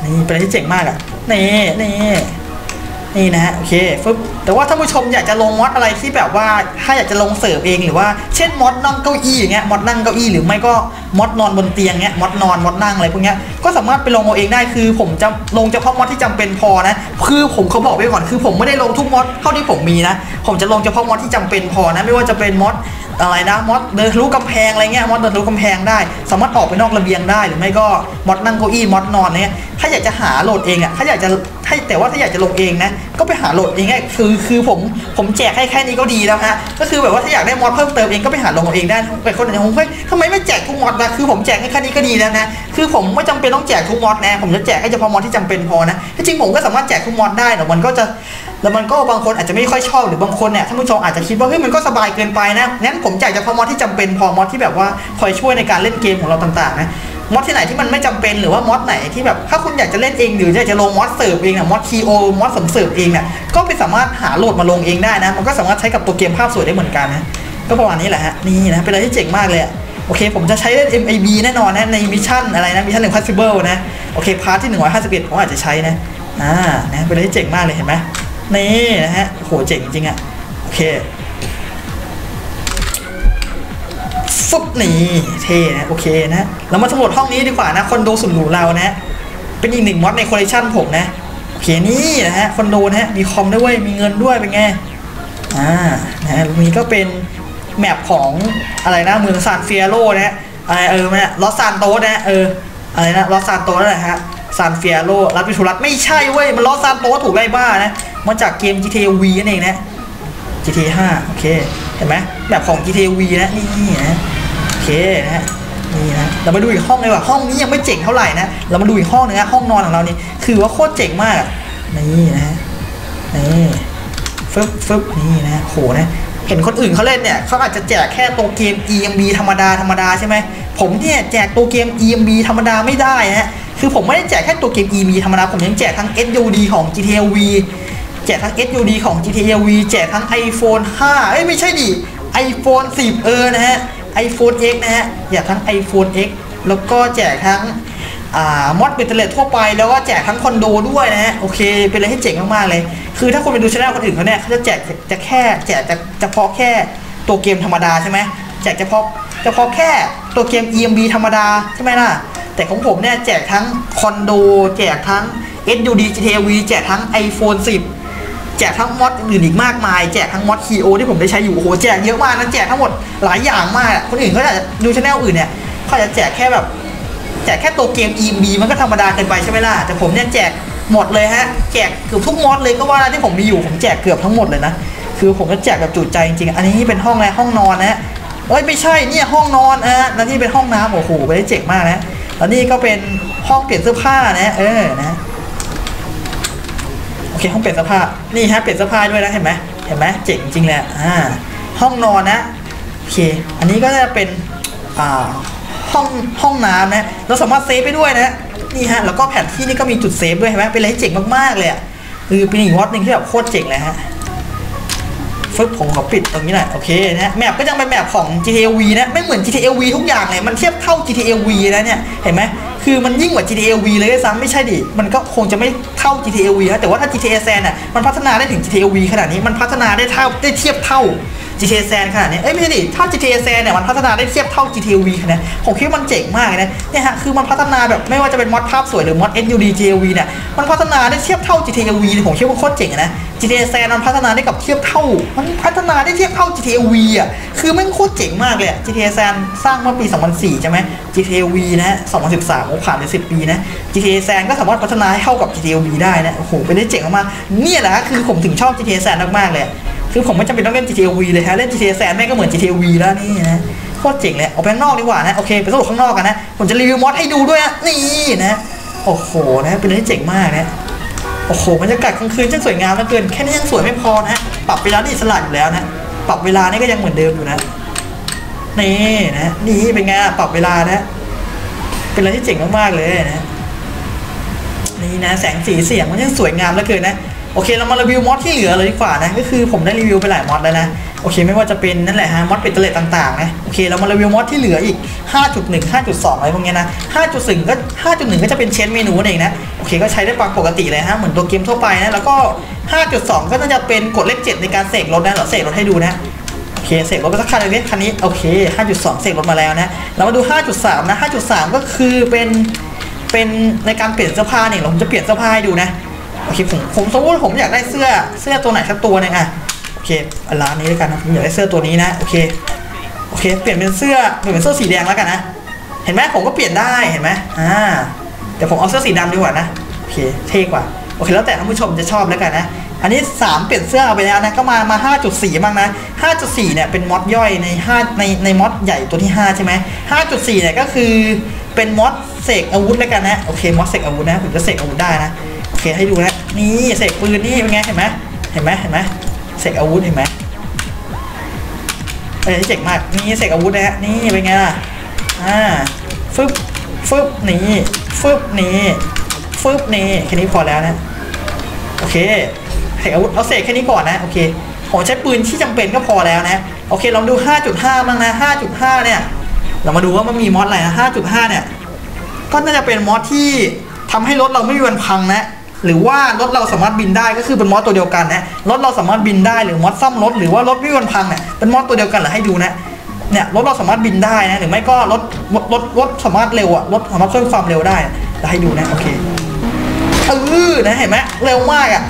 นี่เป็นอะไรที่เจ๋งมากอ่ะนี่นะฮะโอเคปึ๊บแต่ว่าถ้าผู้ชมอยากจะลงมอดอะไรที่แบบว่าถ้าอยากจะลงเสิร์ฟเองหรือว่าเช่นมอดนั่งเก้าอี้อย่างเงี้ยมอดนั่งเก้าอี้หรือไม่ก็มอดนอนบนเตียงเงี้ยมอดนอนมอดนั่งอะไรพวกเนี้ยก็สามารถไปลงเอาเองได้คือผมจะลงเฉพาะมอดที่จำเป็นพอนะคือผมเขาบอกไว้ก่อนคือผมไม่ได้ลงทุกมอดเท่าที่ผมมีนะผมจะลงเฉพาะมอดที่จำเป็นพอนะไม่ว่าจะเป็นมอดอะไรนะมอดเดินทะลุกำแพงอะไรเงี้ยมอดเดินทะลุกำแพงได้สามารถออกไปนอกระเบียงได้หรือไม่ก็มอดนั่งเก้าอี้มอดนอนเงี้ยถ้าอยากจะหาโหลดเองอ่ะแต่ว่าถ้าอยากจะลงเองนะก็ไปหาโหลดเองง่ายคือผมแจกให้แค่นี้ก็ดีแล้วฮะก็คือแบบว่าถ้าอยากได้มอดเพิ่มเติมเองก็ไปหาลงเอาเองได้ไปคนอื่นผมเฮ้ยทำไมไม่แจกทุกมอดนะคือผมแจกให้แค่นี้ก็ดีแล้วนะคือผมไม่จำเป็นต้องแจกทุกมอดนะผมจะแจกให้เฉพาะมอดที่จำเป็นพอนะจริงผมก็สามารถแจกทุกมอดได้แต่มันก็บางคนอาจจะไม่ค่อยชอบหรือบางคนเนี่ยท่านผู้ชมอาจจะคิดว่าเฮ้ยมันก็สบายเกินไปนะงั้นผมแจกเฉพาะมอดที่จำเป็นพอมอดที่แบบว่าคอยช่วยในการเล่นเกมของเราต่างๆนะ มอดที่ไหนที่มันไม่จำเป็นหรือว่ามอดไหนที่แบบถ้าคุณอยากจะเล่นเองหรืออยากจะลงมอดเสิร์ฟเองนะมอดคีโอมอดสมเสิร์ฟเองเนี่ยก็ไปสามารถหาโหลดมาลงเองได้นะมันก็สามารถใช้กับตัวเกมภาพสวยได้เหมือนกันนะก็ประมาณนี้แหละฮะนี่นะเป็นอะไรที่เจ๋งมากเลยโอเคผมจะใช้เล่น MIB แน่นอนนะในมิชชั่นอะไรนะมิชชั่น Impossible นะโอเคพาร์ทที่151ผมอาจจะใช้นะนะเป็นอะไรที่เจ๋งมากเลยเห็นไหมนี่นะฮะโหเจ๋งจริงๆอ่ะโอเคฟุบนี่เท่นะโอเคนะเรามาสำรวจห้องนี้ดีกว่านะคอนโดสุดหรูเรานะเป็นอีกหนึ่งม็อดในคอลเลคชันผมนะโอเคนี่นะฮะคอนโดนะฮะมีคอมด้วยมีเงินด้วยเป็นไงนะมีก็เป็นแมปของอะไรนะเมืองซานเฟียโรนะอะไรเนี่ยลอสซานโตสนะอะไรนะลอสซานโตสนะฮะซานเฟียโรรัฐวิทูรัฐไม่ใช่เว้ยมันลอสซานโตสถูกไล่บ้านะมาจากเกม GTA V นั่นเองนะ GTA 5โอเคเห็นไหมแบบของ GTA V นะนี่นะโอเคนะนี่นะเรามาดูอีกห้องเลยว่าห้องนี้ยังไม่เจ๋งเท่าไหร่นะเรามาดูอีกห้องนึงนะห้องนอนของเรานี่คือว่าโคตรเจ๋งมากนี่นะนี่ฟึบนี่นะโหนะเห็นคนอื่นเขาเล่นเนี่ยเขาอาจจะแจกแค่ตัวเกม ENB ธรรมดาใช่ไหมผมเนี่ยแจกตัวเกม ENB ธรรมดาไม่ได้ฮะคือผมไม่ได้แจกแค่ตัวเกม ENB ธรรมดาผมยังแจกทั้ง HUD ของ GTA V แจกทั้ง HUD ของ GTA V แจกทั้ง iPhone 5 เอ้ยไม่ใช่ดิ iPhone 10 นะฮะ iPhone X นะฮะแจกทั้ง iPhone X แล้วก็แจกทั้งมอดเบตเล็ตทั่วไปแล้วก็แจกทั้งคอนโดด้วยนะฮะโอเคเป็นอะไรที่เจ๋งมากๆเลยคือถ้าคุณไปดูช่องคนอื่นเขาเนี่ยเขาจะแจกเฉพาะแค่ตัวเกมธรรมดาใช่ไหมแจกเฉพาะแค่ตัวเกม EMB ธรรมดาใช่ไหมล่ะแต่ของผมเนี่ยแจกทั้งคอนโดแจกทั้ง HUD GTAV แจกทั้ง iPhone 10 แจกทั้งมอดอื่นอีกมากมายแจกทั้งมอด Cleo ที่ผมได้ใช้อยู่โอ้โหแจกเยอะมากนะแจกทั้งหมดหลายอย่างมากคนอื่นเขาจะดูช่องอื่นเนี่ยเขาจะแจกแค่แบบแค่ตัวเกม EMB มันก็ธรรมดาเกินไปใช่ไหมล่ะแต่ผมเนี่ยแจกหมดเลยฮะแจกเกือบทุกมอดเลยก็ว่าได้ที่ผมมีอยู่ผมแจกเกือบทั้งหมดเลยนะคือผมก็แจกแบบจุใจจริงๆอันนี้เป็นห้องอะไรห้องนอนนะเอ้ยไม่ใช่เนี่ยห้องนอนแล้วนี่เป็นห้องน้ำโอ้โหไปได้เจ๋งมากนะแล้วนี่ก็เป็นห้องเปลี่ยนเสื้อผ้านะนะโอเคห้องเปลี่ยนเสื้อผ้านี่ฮะเปลี่ยนเสื้อผ้าด้วยนะเห็นไหมเจ๋งจริงแหละห้องนอนนะโอเคอันนี้ก็จะเป็นห้องน้ำนะเราสามารถเซฟไปด้วยนะนี่ฮะแล้วก็แผนที่นี่ก็มีจุดเซฟด้วยเห็นไหมเป็นอะไรที่เจ๋งมากๆเลยอ่ะคือเป็นอีกวอตหนึ่งที่แบบโคตรเจ๋งเลยฮะฟึบผมขอปิดตรงนี้หน่อยโอเคนะแมปก็ยังเป็นแมปของ GTA V นะไม่เหมือน GTA V ทุกอย่างเลยมันเทียบเท่า GTA V นะเนี่ยเห็นไหมคือมันยิ่งกว่า GTA V เลยซ้ำไม่ใช่ดิมันก็คงจะไม่เท่า GTA V นะแต่ว่าถ้า GTA San อ่ะมันพัฒนาได้ถึง GTA V ขนาดนี้มันพัฒนาได้เทียบเท่าGTA San ขนาดนี้เอ้ยไม่ใช่ดิถ้า GTA San เนี่ยมันพัฒนาได้เทียบเท่า GTA V นะผมคิดว่ามันเจ๋งมากนะเนี่ยฮะคือมันพัฒนาแบบไม่ว่าจะเป็นมอดภาพสวยหรือมอด HUD GTA V เนี่ยมันพัฒนาได้เทียบเท่า GTA V ผมคิดว่าโคตรเจ๋งนะ GTA San มันพัฒนาได้กับเทียบเท่ามันพัฒนาได้เทียบเท่า GTA V อ่ะคือมันโคตรเจ๋งมากเลย GTA San สร้างเมื่อปี 2004 ใช่ไหม GTA V นะ 2013 โอ้ผ่านไป 10 ปีนะ GTA San ก็สามารถพัฒนาให้เข้ากับ GTA V ได้นะโอ้โหเป็นได้เจ๋งมากเนี่ยแหละคือผมถึงชอบ GTA San มากๆเลยคือผมไม่จำเป็นต้องเล่น GTA V เลยฮะเล่น GTA San แม่งก็เหมือน GTA V แล้วนี่นะโคตรเจ๋งเลยออกไปข้างนอกดีกว่านะโอเคไปสำรวจข้างนอกกันนะผมจะรีวิวมอดให้ดูด้วยนะนี่นะโอ้โหนะเป็นเรื่องเจ๋งมากนะโอ้โหบรรยากาศกลางคืนช่างสวยงามเหลือเกินแค่นี้ยังสวยไม่พอนะปรับเวลานี่สลัดอยู่แล้วนะปรับเวลานี่ก็ยังเหมือนเดิมอยู่นะนี่นะนี่เป็นไงปรับเวลานะเป็นเรื่องที่เจ๋งมากๆเลยนะนี่นะแสงสีเสียงมันช่างสวยงามเหลือเกินนะโอเคเรามารีวิวมอดที่เหลือเลยดีกว่านะก็คือผมได้รีวิวไปหลายมอดแล้วนะโอเคไม่ว่าจะเป็นนั่นแหละฮะมอดเป็นตัวเลขต่างๆนะโอเคเรามารีวิวมอดที่เหลืออีก 5.1 5.2 อะไรพวกนี้นะ 5.1 ก็ 5.1 ก็จะเป็นเชนเมนูนั่นเองนะโอเคก็ใช้ได้ปกติเลยฮะเหมือนตัวเกมทั่วไปนะแล้วก็ 5.2 ก็น่าจะเป็นกดเลข 7ในการเสกรถนะเราเสกรถให้ดูนะโอเคเสกรถไปสักคันเลยคันนี้โอเค 5.2 เสกรถมาแล้วนะเรามาดู 5.3 นะ 5.3 ก็คือเป็นในการเปลี่ยนเสื้อผ้าเนี่ยเราจะเปลี่ยนเสื้อผ้าให้ดูนะโอเคผมสมมติผมอยากได้เสื้อตัวไหนสักตัวนึงอ่ะโอเคร้านนี้ด้วยกันนะผมอยากได้เสื้อตัวนี้นะโอเคเปลี่ยนเป็นเสื้อสีแดงแล้วกันนะเห็นไหมผมก็เปลี่ยนได้เห็นไหมแต่ผมเอาเสื้อสีดำดีกว่านะโอเคเท่กว่าโอเคแล้วแต่ท่านผู้ชมจะชอบแล้วกันนะอันนี้3เปลี่ยนเสื้อเอาไปแล้วนะก็มา 5.4 บ้างนะ 5.4 เนี่ยเป็นมอดย่อยในในมอดใหญ่ตัวที่5ใช่ไหม 5.4 เนี่ยก็คือเป็นมอดเสกอาวุธแล้วกันนะโอเคมอดเสกอาวุธนะผมจะเสกอาวุธได้นะโอเคให้ดูนะนี่เสกปืนนี่เป็นไงเห็นไหมเสกอาวุธเห็นไหมเจ๋งมากนี่เสกอาวุธนะฮะนี่เป็นไงล่ะฟึบ ฟึบนี้ฟึบนี้ฟึบนี้แค่นี้พอแล้วนะโอเคเสกอาวุธเอาเสกแค่นี้ก่อนนะโอเคผมใช้ปืนที่จำเป็นก็พอแล้วนะโอเคลองดู 5.5 บ้างนะ 5.5 เนี่ยเรามาดูว่ามันมีมอดอะไรนะ 5.5 เนี่ยก็น่าจะเป็นมอดที่ทำให้รถเราไม่มีวันพังนะหรือว่ารถเราสามารถบินได้ก็คือเป็นมอดตัวเดียวกันนะรถเราสามารถบินได้หรือมอดซ่อมรถหรือว่ารถไม่มีวันพังเนี่ยเป็นมอดตัวเดียวกันเหรอให้ดูนะเนี่ยรถเราสามารถบินได้นะหรือไม่ก็รถสามารถเร็วอะรถสามารถเพิ่มความเร็วได้จะให้ดูนะโอเคนะเห็นไหมเร็วมากอะ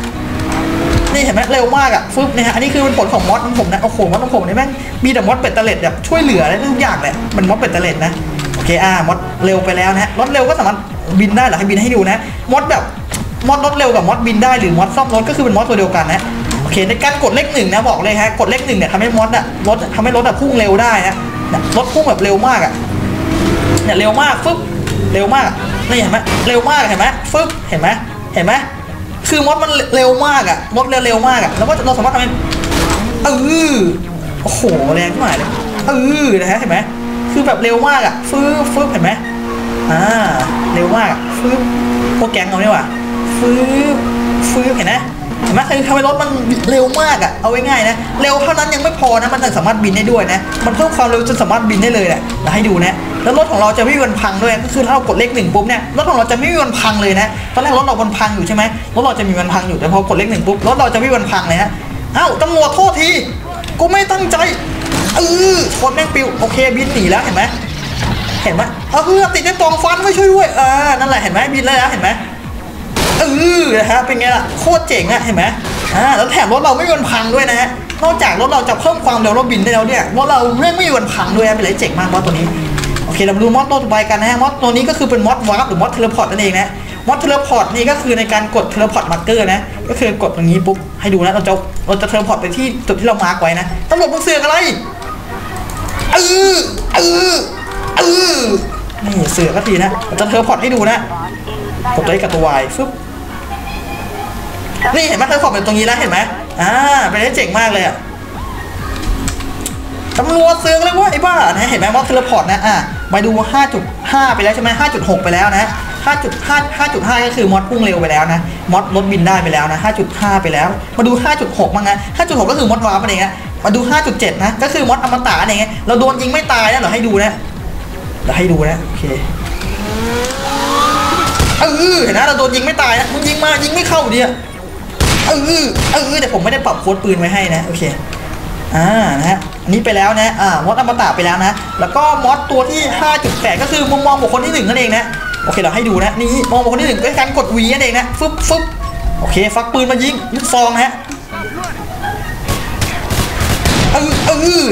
นี่เห็นไหมเร็วมากอะฟึบนะฮะอันนี้คือเป็นผลของมอดของผมนะโอ้โหมอดของผมนี่แม่งมีแต่มอดเป็ดเตล็ดแบบช่วยเหลือได้ทุกอย่างเลยมันมอดเป็ดเตล็ดนะโอเคมอดเร็วไปแล้วนะฮะมอดเร็วก็สามารถบินได้เหรอให้บินให้ดูนะมอดแบบมอดรถเร็วกับมอดบินได้หรือมอดซ่อมรถก็คือเป็นมอดตัวเดียวกันนะโอเคในการกดเลขหนึ่งนะบอกเลยฮะกดเลขหนึ่งเนี่ยทำให้มอดอะรถทำให้รถอะพุ่งเร็วได้นะรถพุ่งแบบเร็วมากอะเนี่ยเร็วมากฟึบเร็วมากนี่เห็นไหมเร็วมากเห็นไหมฟึบเห็นไหมเห็นไหมคือมดมันเร็วมากอะมดเร็วมากอะแล้วก็เราสามารถทำเป็นโอ้โหแรงมากเลยนะฮะเห็นไหมคือแบบเร็วมากอะฟึบฟึบเห็นไหมเร็วมากฟึบพวกแก๊งเอาเนี่ยว่ะฟึบฟึบเห็นไหมเห็นไหมคือทำให้รถมันเร็วมากอะเอาไว้ง่ายนะเร็วเท่านั้นยังไม่พอนะมันสามารถบินได้ด้วยนะมันเพิ่มความเร็วจนสามารถบินได้เลยแหละเราให้ดูนะแล้วรถของเราจะไม่มีวันพังด้วยก็คือถ้าเรากดเลขหนึ่งปุ๊บเนี่ยรถของเราจะไม่มีวันพังเลยนะตอนแรกรถเราวันพังอยู่ใช่ไหมรถเราจะมีวันพังอยู่แต่พอกดเลขหนึ่งปุ๊บรถเราจะไม่มีวันพังเลยฮะอ้าวตำรวจโทษทีกูไม่ตั้งใจคนแม่งปิวโอเคบินหนีแล้วเห็นไหมเห็นไหมติดในกองฟันไม่ช่วยด้วยนั่นแหละเห็นไหมบินแล้วเห็นไหมนะฮะเป็นไงล่ะโคตรเจ๋งอะเห็นไหมแล้วแถมรถเราไม่มีวันพังด้วยนะฮะนอกจากรถเราจะเพิ่มความเร็วรถบินได้แล้วเนี่ยรถเราเรื่องไม่มีวันพังด้วยเป็นอะไรเจ๋งมากมอดตัวนี้โอเคเราดูมอดตัวต่อไปกันนะฮะมอดตัวนี้ก็คือเป็นมอดวาร์ปหรือมอดเทเลพอร์ตนั่นเองนะมอดเทเลพอร์ตนี่ก็คือในการกดเทเลพอร์ตมาร์กเกอร์นะก็คือกดตรงนี้ปุ๊บให้ดูนะเราจะเทเลพอร์ตไปที่จุดที่เรามาร์กไว้นะตำรวจมึงเสือกอะไรนี่เสือกก็ทีนะเราจะเทเลพอร์ตให้ดูนะกดไลค์กับตัววายฟึบนี่เห็นไหมเทเลพอร์ตเป็นตรงนี้แล้วเห็นไหมเป็นได้เจ๋งมากเลยอะตำรวจเสือกเลยว่าไอ้บ้านะเห็นไหมมอดเทเลพอร์ตนะไปดู 5.5 ไปแล้วใช่ไหม 5.6 ไปแล้วนะ 5.5 5.5 ก็คือมอดพุ่งเร็วไปแล้วนะมอดรถบินได้ไปแล้วนะ 5.5 ไปแล้วมาดู 5.6 บ้างนะ 5.6 ก็คือมอดวาร์ปอะไรเงี้ยมาดู 5.7 นะก็คือมอดอมตะอะไรเงี้ยเราโดนยิงไม่ตายนะเราให้ดูนะโอเคเห็นนะเราโดนยิงไม่ตายนะมึงยิงมายิงไม่เข้าดิแต่ผมไม่ได้ปรับโค้ดปืนไว้ให้นะโอเคนะฮะนี้ไปแล้วนะมอดอมตะไปแล้วนะแล้วก็มอดตัวที่ 5.8 ก็คือมุมมองบุคคลที่1นั่นเองนะโอเคเราให้ดูนะนี่มองบุคคลที่1ด้วยการกด V นั่นเองนะฟึบฟึบโอเคฟักปืนมายิงลูกซองฮะ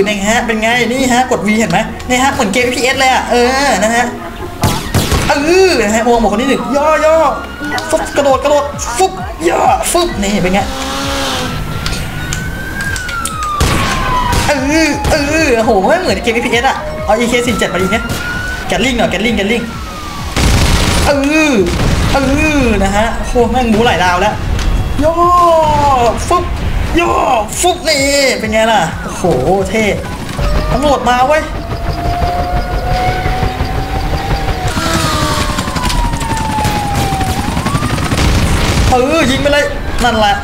นี่ฮะเป็นไงนี่ฮะกด V เห็นไหมนี่ฮะเหมือนเกม FPS เลยอ่ะนะฮะนะฮะมองบุคคลที่1ย่อฟึบกระโดดฟึบย่อฟึบนี่เป็นไงโหเหมือนเกม EPS อ่ะเอา EK47 มาดีเนี่ยแกลลิงเหรอแกลลิงนะฮะโหแม่งบูหลายดาวแล้วย่อฟึบย่อฟึบนี่เป็นไงล่ะโอ้โหเท่ตำรวจมาเว้ยยิงไปเลยนั่นแหละ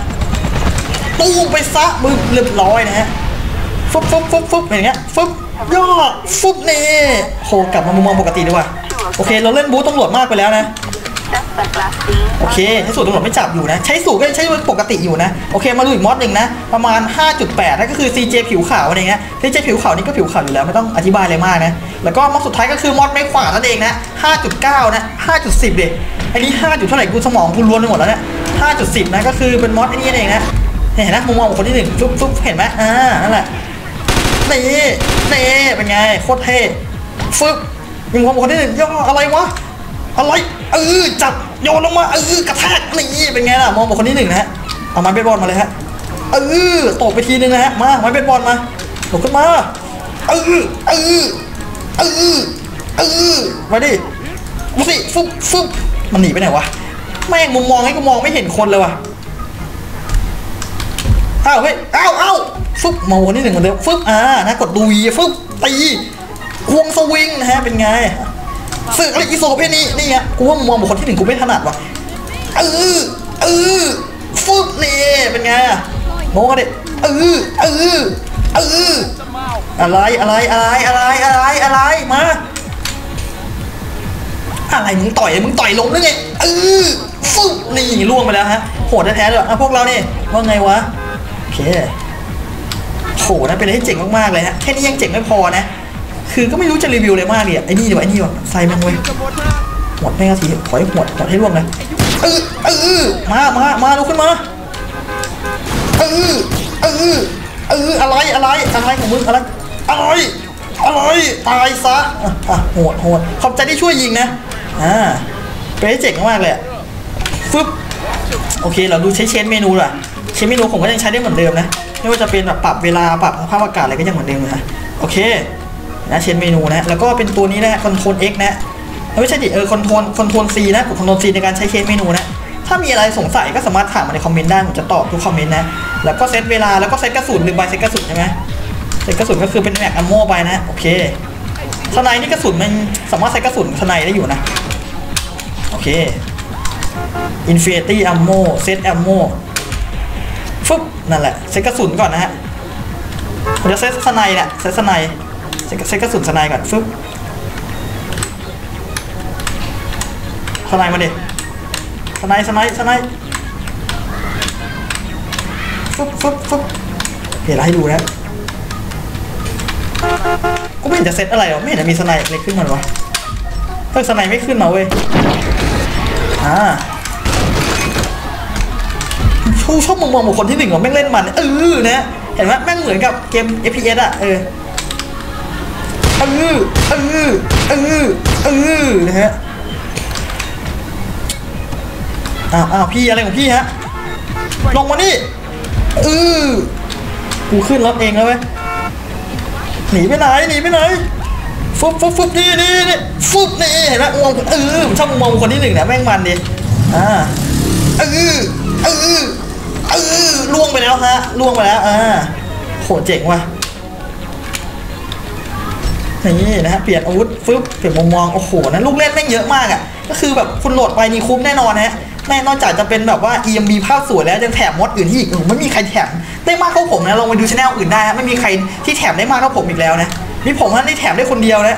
ตู้ไปซะมึงเรียบร้อยนะฮะฟึบอย่างเงี้ยฟึบยอดฟึบนี่โหกลับมามุมมองปกติดีกว่าโอเคเราเล่นบู๊ตำรวจมากไปแล้วนะโอเคใช้สูตรตำรวจไม่จับอยู่นะใช้สูตรก็ใช้ปกติอยู่นะโอเคมาดูอีกมอดหนึ่งนะประมาณ 5.8 นั่นก็คือ CJ ผิวขาวอะไรเงี้ย CJ ผิวขาวนี่ก็ผิวขาวอยู่แล้วไม่ต้องอธิบายอะไรมากนะแล้วก็มอดสุดท้ายก็คือมอดไม้ขวานนั่นเองนะ 5.9 นะ 5.10 เด็กอันนี้ 5. เท่าไหร่กูสมองกูล้วนไปหมดแล้วเนี่ย 5.10 นะก็คือเป็นมอดอันนี้เองนะเห็นนะมุมมองคนที่หนึ่งฟึบเห็นไหมนั่นแหละนี่เป็นไงโคตรเท่ฟึบมีความคนที่หนึ่งย่ออะไรวะอะไรจับโยนลงมากระแทกนี่เป็นไงล่ะมองบุคคลที่หนึ่งนะฮะเอาไม้เบสบอลมาเลยฮะตบไปทีนึงนะฮะมาไม้เบสบอลมาตบขึ้นมามาดิมาสิฟึบมันหนีไปไหนวะแม่งมุมมองให้กูมองไม่เห็นคนเลยวะเฮ้ยเอาฟึบมองคนที่หนึ่งเหมือนเดิมฟึบนะกดดูวีฟึบตีควงสวิงนะฮะเป็นไง สึกอะไรอีโซเพนี่นี่ฮะกูว่ามึงมองบุคคลที่หนึ่งกูไม่ถนัดว่ะฟึบนี่เป็นไงโง่กันดิอะไรมาอะไรมึงต่อยลงได้ไงฟึบนี่ล่วงไปแล้วฮะโหดแท้ๆเลยพวกเราเนี่ยว่าไงวะโอเคโหนะเป็นอะไรที่เจ๋งมากๆเลยฮะแค่นี้ยังเจ๋งไม่พอนะคือก็ไม่รู้จะรีวิวอะไรมากเลยไอ้นี่ดีวะใส่มันไว้หมดแม่งสิขอให้หมดให้ร่วงเลยมาลุกขึ้นมาอะไรของมึงอะไรตายซะโหดขอบใจที่ช่วยยิงนะเป็นเจ๋งมากเลยฟึบโอเคเราดูใช้เชนเมนูล่ะเชนเมนูผมก็ยังใช้ได้เหมือนเดิมนะไม่ว่าจะเป็นแบบปรับเวลาปรับสภาพอากาศอะไรก็ยังเหมือนเดิมนะโอเคนะเชนเมนูนะแล้วก็เป็นตัวนี้นะคอนโทรล X นะไม่ใช่ดิคอนโทรล C นะกดคอนโทรล C ในการใช้เชนเมนูนะถ้ามีอะไรสงสัยก็สามารถถามมาในคอมเมนต์ได้ผมจะตอบทุกคอมเมนต์นะแล้วก็เซตเวลาแล้วก็เซตกระสุนหนึ่งใบเซตกระสุนใช่ไหมเซตกระสุนก็คือเป็นแม็กอัมโม่ไปนะโอเคสไนด์นี่กระสุนมันสามารถใช้กระสุนสไนด์ได้อยู่นะโอเคอินฟินิตี้อัมโม่เซตอัมโม่ฟึบนั่นแหละเซตกระสุนก่อนนะฮะผมจะเซตสไนด์แหละเซตสไนด์เซตกระสุนสไนด์ก่อนฟึบสไนด์มาดิสไนด์ฟึบเห็นอะไรให้ดูนะกูไม่เห็นจะเซตอะไรหรอไม่เห็นจะมีสไนด์อะไรขึ้นมาวะสไนด์ไม่ขึ้นมาเว้ยชอบมองบุคคลที่หนึ่งของแม่งเล่นมันนะเห็นไหมแม่งเหมือนกับเกม FPS อ่ะนะฮะอ้าวพี่อะไรของพี่ฮะลงมานี่กูขึ้นรถเองแล้วเว้ยหนีไปไหนฟุบนี่ฟุบเห็นไหมมองผมชอบมองคนที่หนึ่งนะแม่งมันดิล่วงไปแล้วฮะโหเจ๋งว่ะนี่นะฮะเปลี่ยนอาวุธฟึบเปลี่ยนมุมมองโอ้โหนะลูกเล่นแม่งเยอะมากอ่ะก็คือแบบคุณโหลดไปนี่คุ้มแน่นอนฮะแน่นอนจากจะเป็นแบบว่า ENB ภาพสวยแล้วยังแถมมดอื่นที่อีกไม่มีใครแถมได้มากเท่าผมนะลองไปดูช่องอื่นได้ฮะไม่มีใครที่แถมได้มากเท่าผมอีกแล้วนะนี่ผมได้แถมได้คนเดียวนะ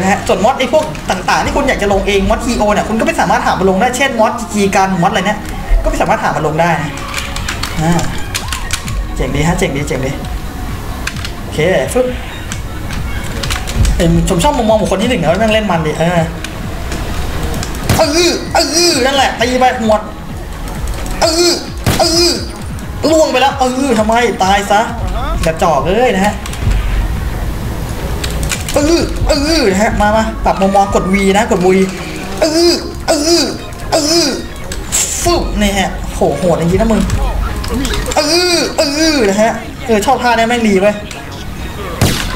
นะฮะส่วนมดไอ้พวกต่างๆที่คุณอยากจะลงเองมด Cleo เนี่ยคุณก็ไม่สามารถหามาลงได้เช่นมด GG กันมดอะไรเนี่ยก็ไม่สามารถหามาลงได้นะเจ๋งดีฮะเจ๋งดีโอเคฟึบผมชอบมองบุคคลที่หนึ่งนะนั่งเล่นมันดินั่นแหละตีไปหมดล่วงไปแล้วทำไมตายซะกระจอกเลยนะฮะนะฮะมาปรับมุมมองกด V นะกด V ฟึบนี่ฮะโหดจริงๆนะมึงนะฮะชอบท่าเนี้ยแม่งดีเว้ย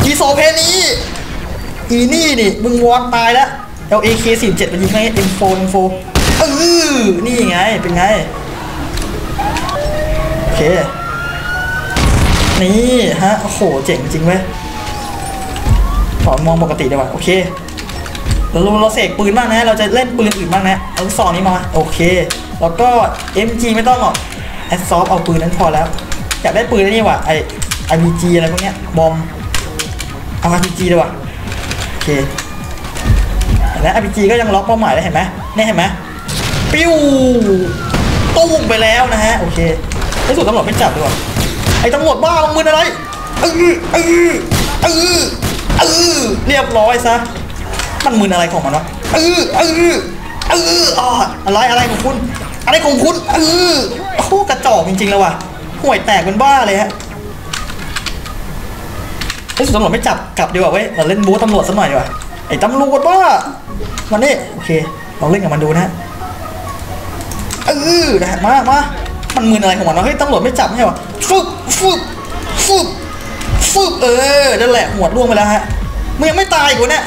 อีโซเพนี่นี่มึงวอดตายแล้วLAK47 มันยิงไง M4 นี่ไงเป็นไงโอเคนี่ฮะโหเจ๋งจริงเว้ยขอมองปกติดีกว่าโอเคเราเสกปืนบ้างนะเราจะเล่นปืนอื่นบ้างนะเอาซองนี้มาโอเคแล้วก็ MG ไม่ต้องหรอก Assault เอาปืนนั้นพอแล้วอยากได้ปืนนี่ว่ะไอ RPG อะไรพวกเนี้ยบอมเอา RPG ดีกว่าโอเคและ RPG ก็ยังล็อกเป้าหมายได้เห็นไหมนี่เห็นไหมปิ้วตุ้มไปแล้วนะฮะโอเคที่สุดตำรวจไม่จับด้วยไอ้ตำรวจบ้ามึนอะไรเรียบร้อยซะมันมึนอะไรของมันวะอะไรของคุณโคตรกระจอกจริงๆแล้วว่ะห่วยแตกเป็นบ้าเลยฮะที่สุดตำรวจไม่จับกลับดีกว่าเว้ยเราเล่นบู๊ตำรวจสักหน่อยดีกว่าไอ้ตำรวจว่ามันนี่โอเคลองเล่นกับมันดูนะนะมามันมืออะไรของมันวะเฮ้ยตำรวจไม่จับให้วะฟึบนั่นแหละหัวล่วงไปแล้วฮะมึงยังไม่ตายกูเนี่ย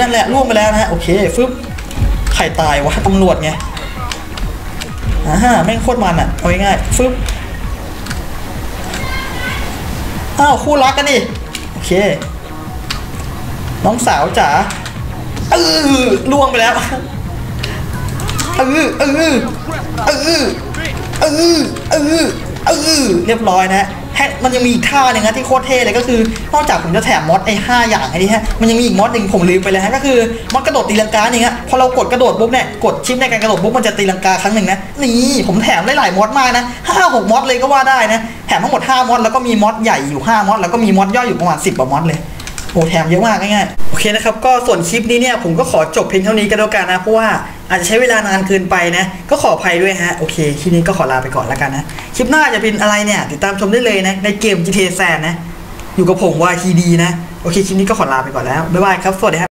นั่นแหละล่วงไปแล้วนะฮะโอเคฟึบใครตายวะตำรวจไงแม่งโคตรมันอ่ะเอาง่ายๆฟึบอ้าวคู่รักกันดิโอเค น้องสาวจ๋าล่วงไปแล้วเรียบร้อยนะแฮะมันยังมีอีกท่าหนึ่งนะที่โคตรเท่เลยก็คือนอกจากผมจะแถมมอดไอ้5อย่างไอ้นี่ฮะมันยังมีอีกมอดหนึ่งผมลืมไปเลยฮะก็คือมอดกระโดดตีลังกาอย่างเงี้ยพอเรากดกระโดดปุ๊บเนี่ยกดชิปในการกระโดดปุ๊บมันจะตีลังกาครั้งหนึ่งนะนี่ผมแถมได้หลายมอดมากนะ5-6มอดเลยก็ว่าได้นะแถมทั้งหมด5มอดแล้วก็มีมอดใหญ่อยู่5มอดแล้วก็มีมอดย่อยอยู่ประมาณ10กว่ามอดเลยโอ้แถมเยอะมากง่ายๆโอเคนะครับก็ส่วนคลิปนี้เนี่ยผมก็ขอจบเพียงเท่านี้ก็แล้วกันนะเพราะว่าอาจจะใช้เวลานานเกินไปนะก็ขออภัยด้วยฮะโอเคคลิปนี้ก็ขอลาไปก่อนแล้วกันนะคลิปหน้าจะเป็นอะไรเนี่ยติดตามชมได้เลยนะในเกม GTA San นะอยู่กับผมว่าทีดีนะโอเคคลิปนี้ก็ขอลาไปก่อนแล้วบ๊ายบายครับสวัสดีครับ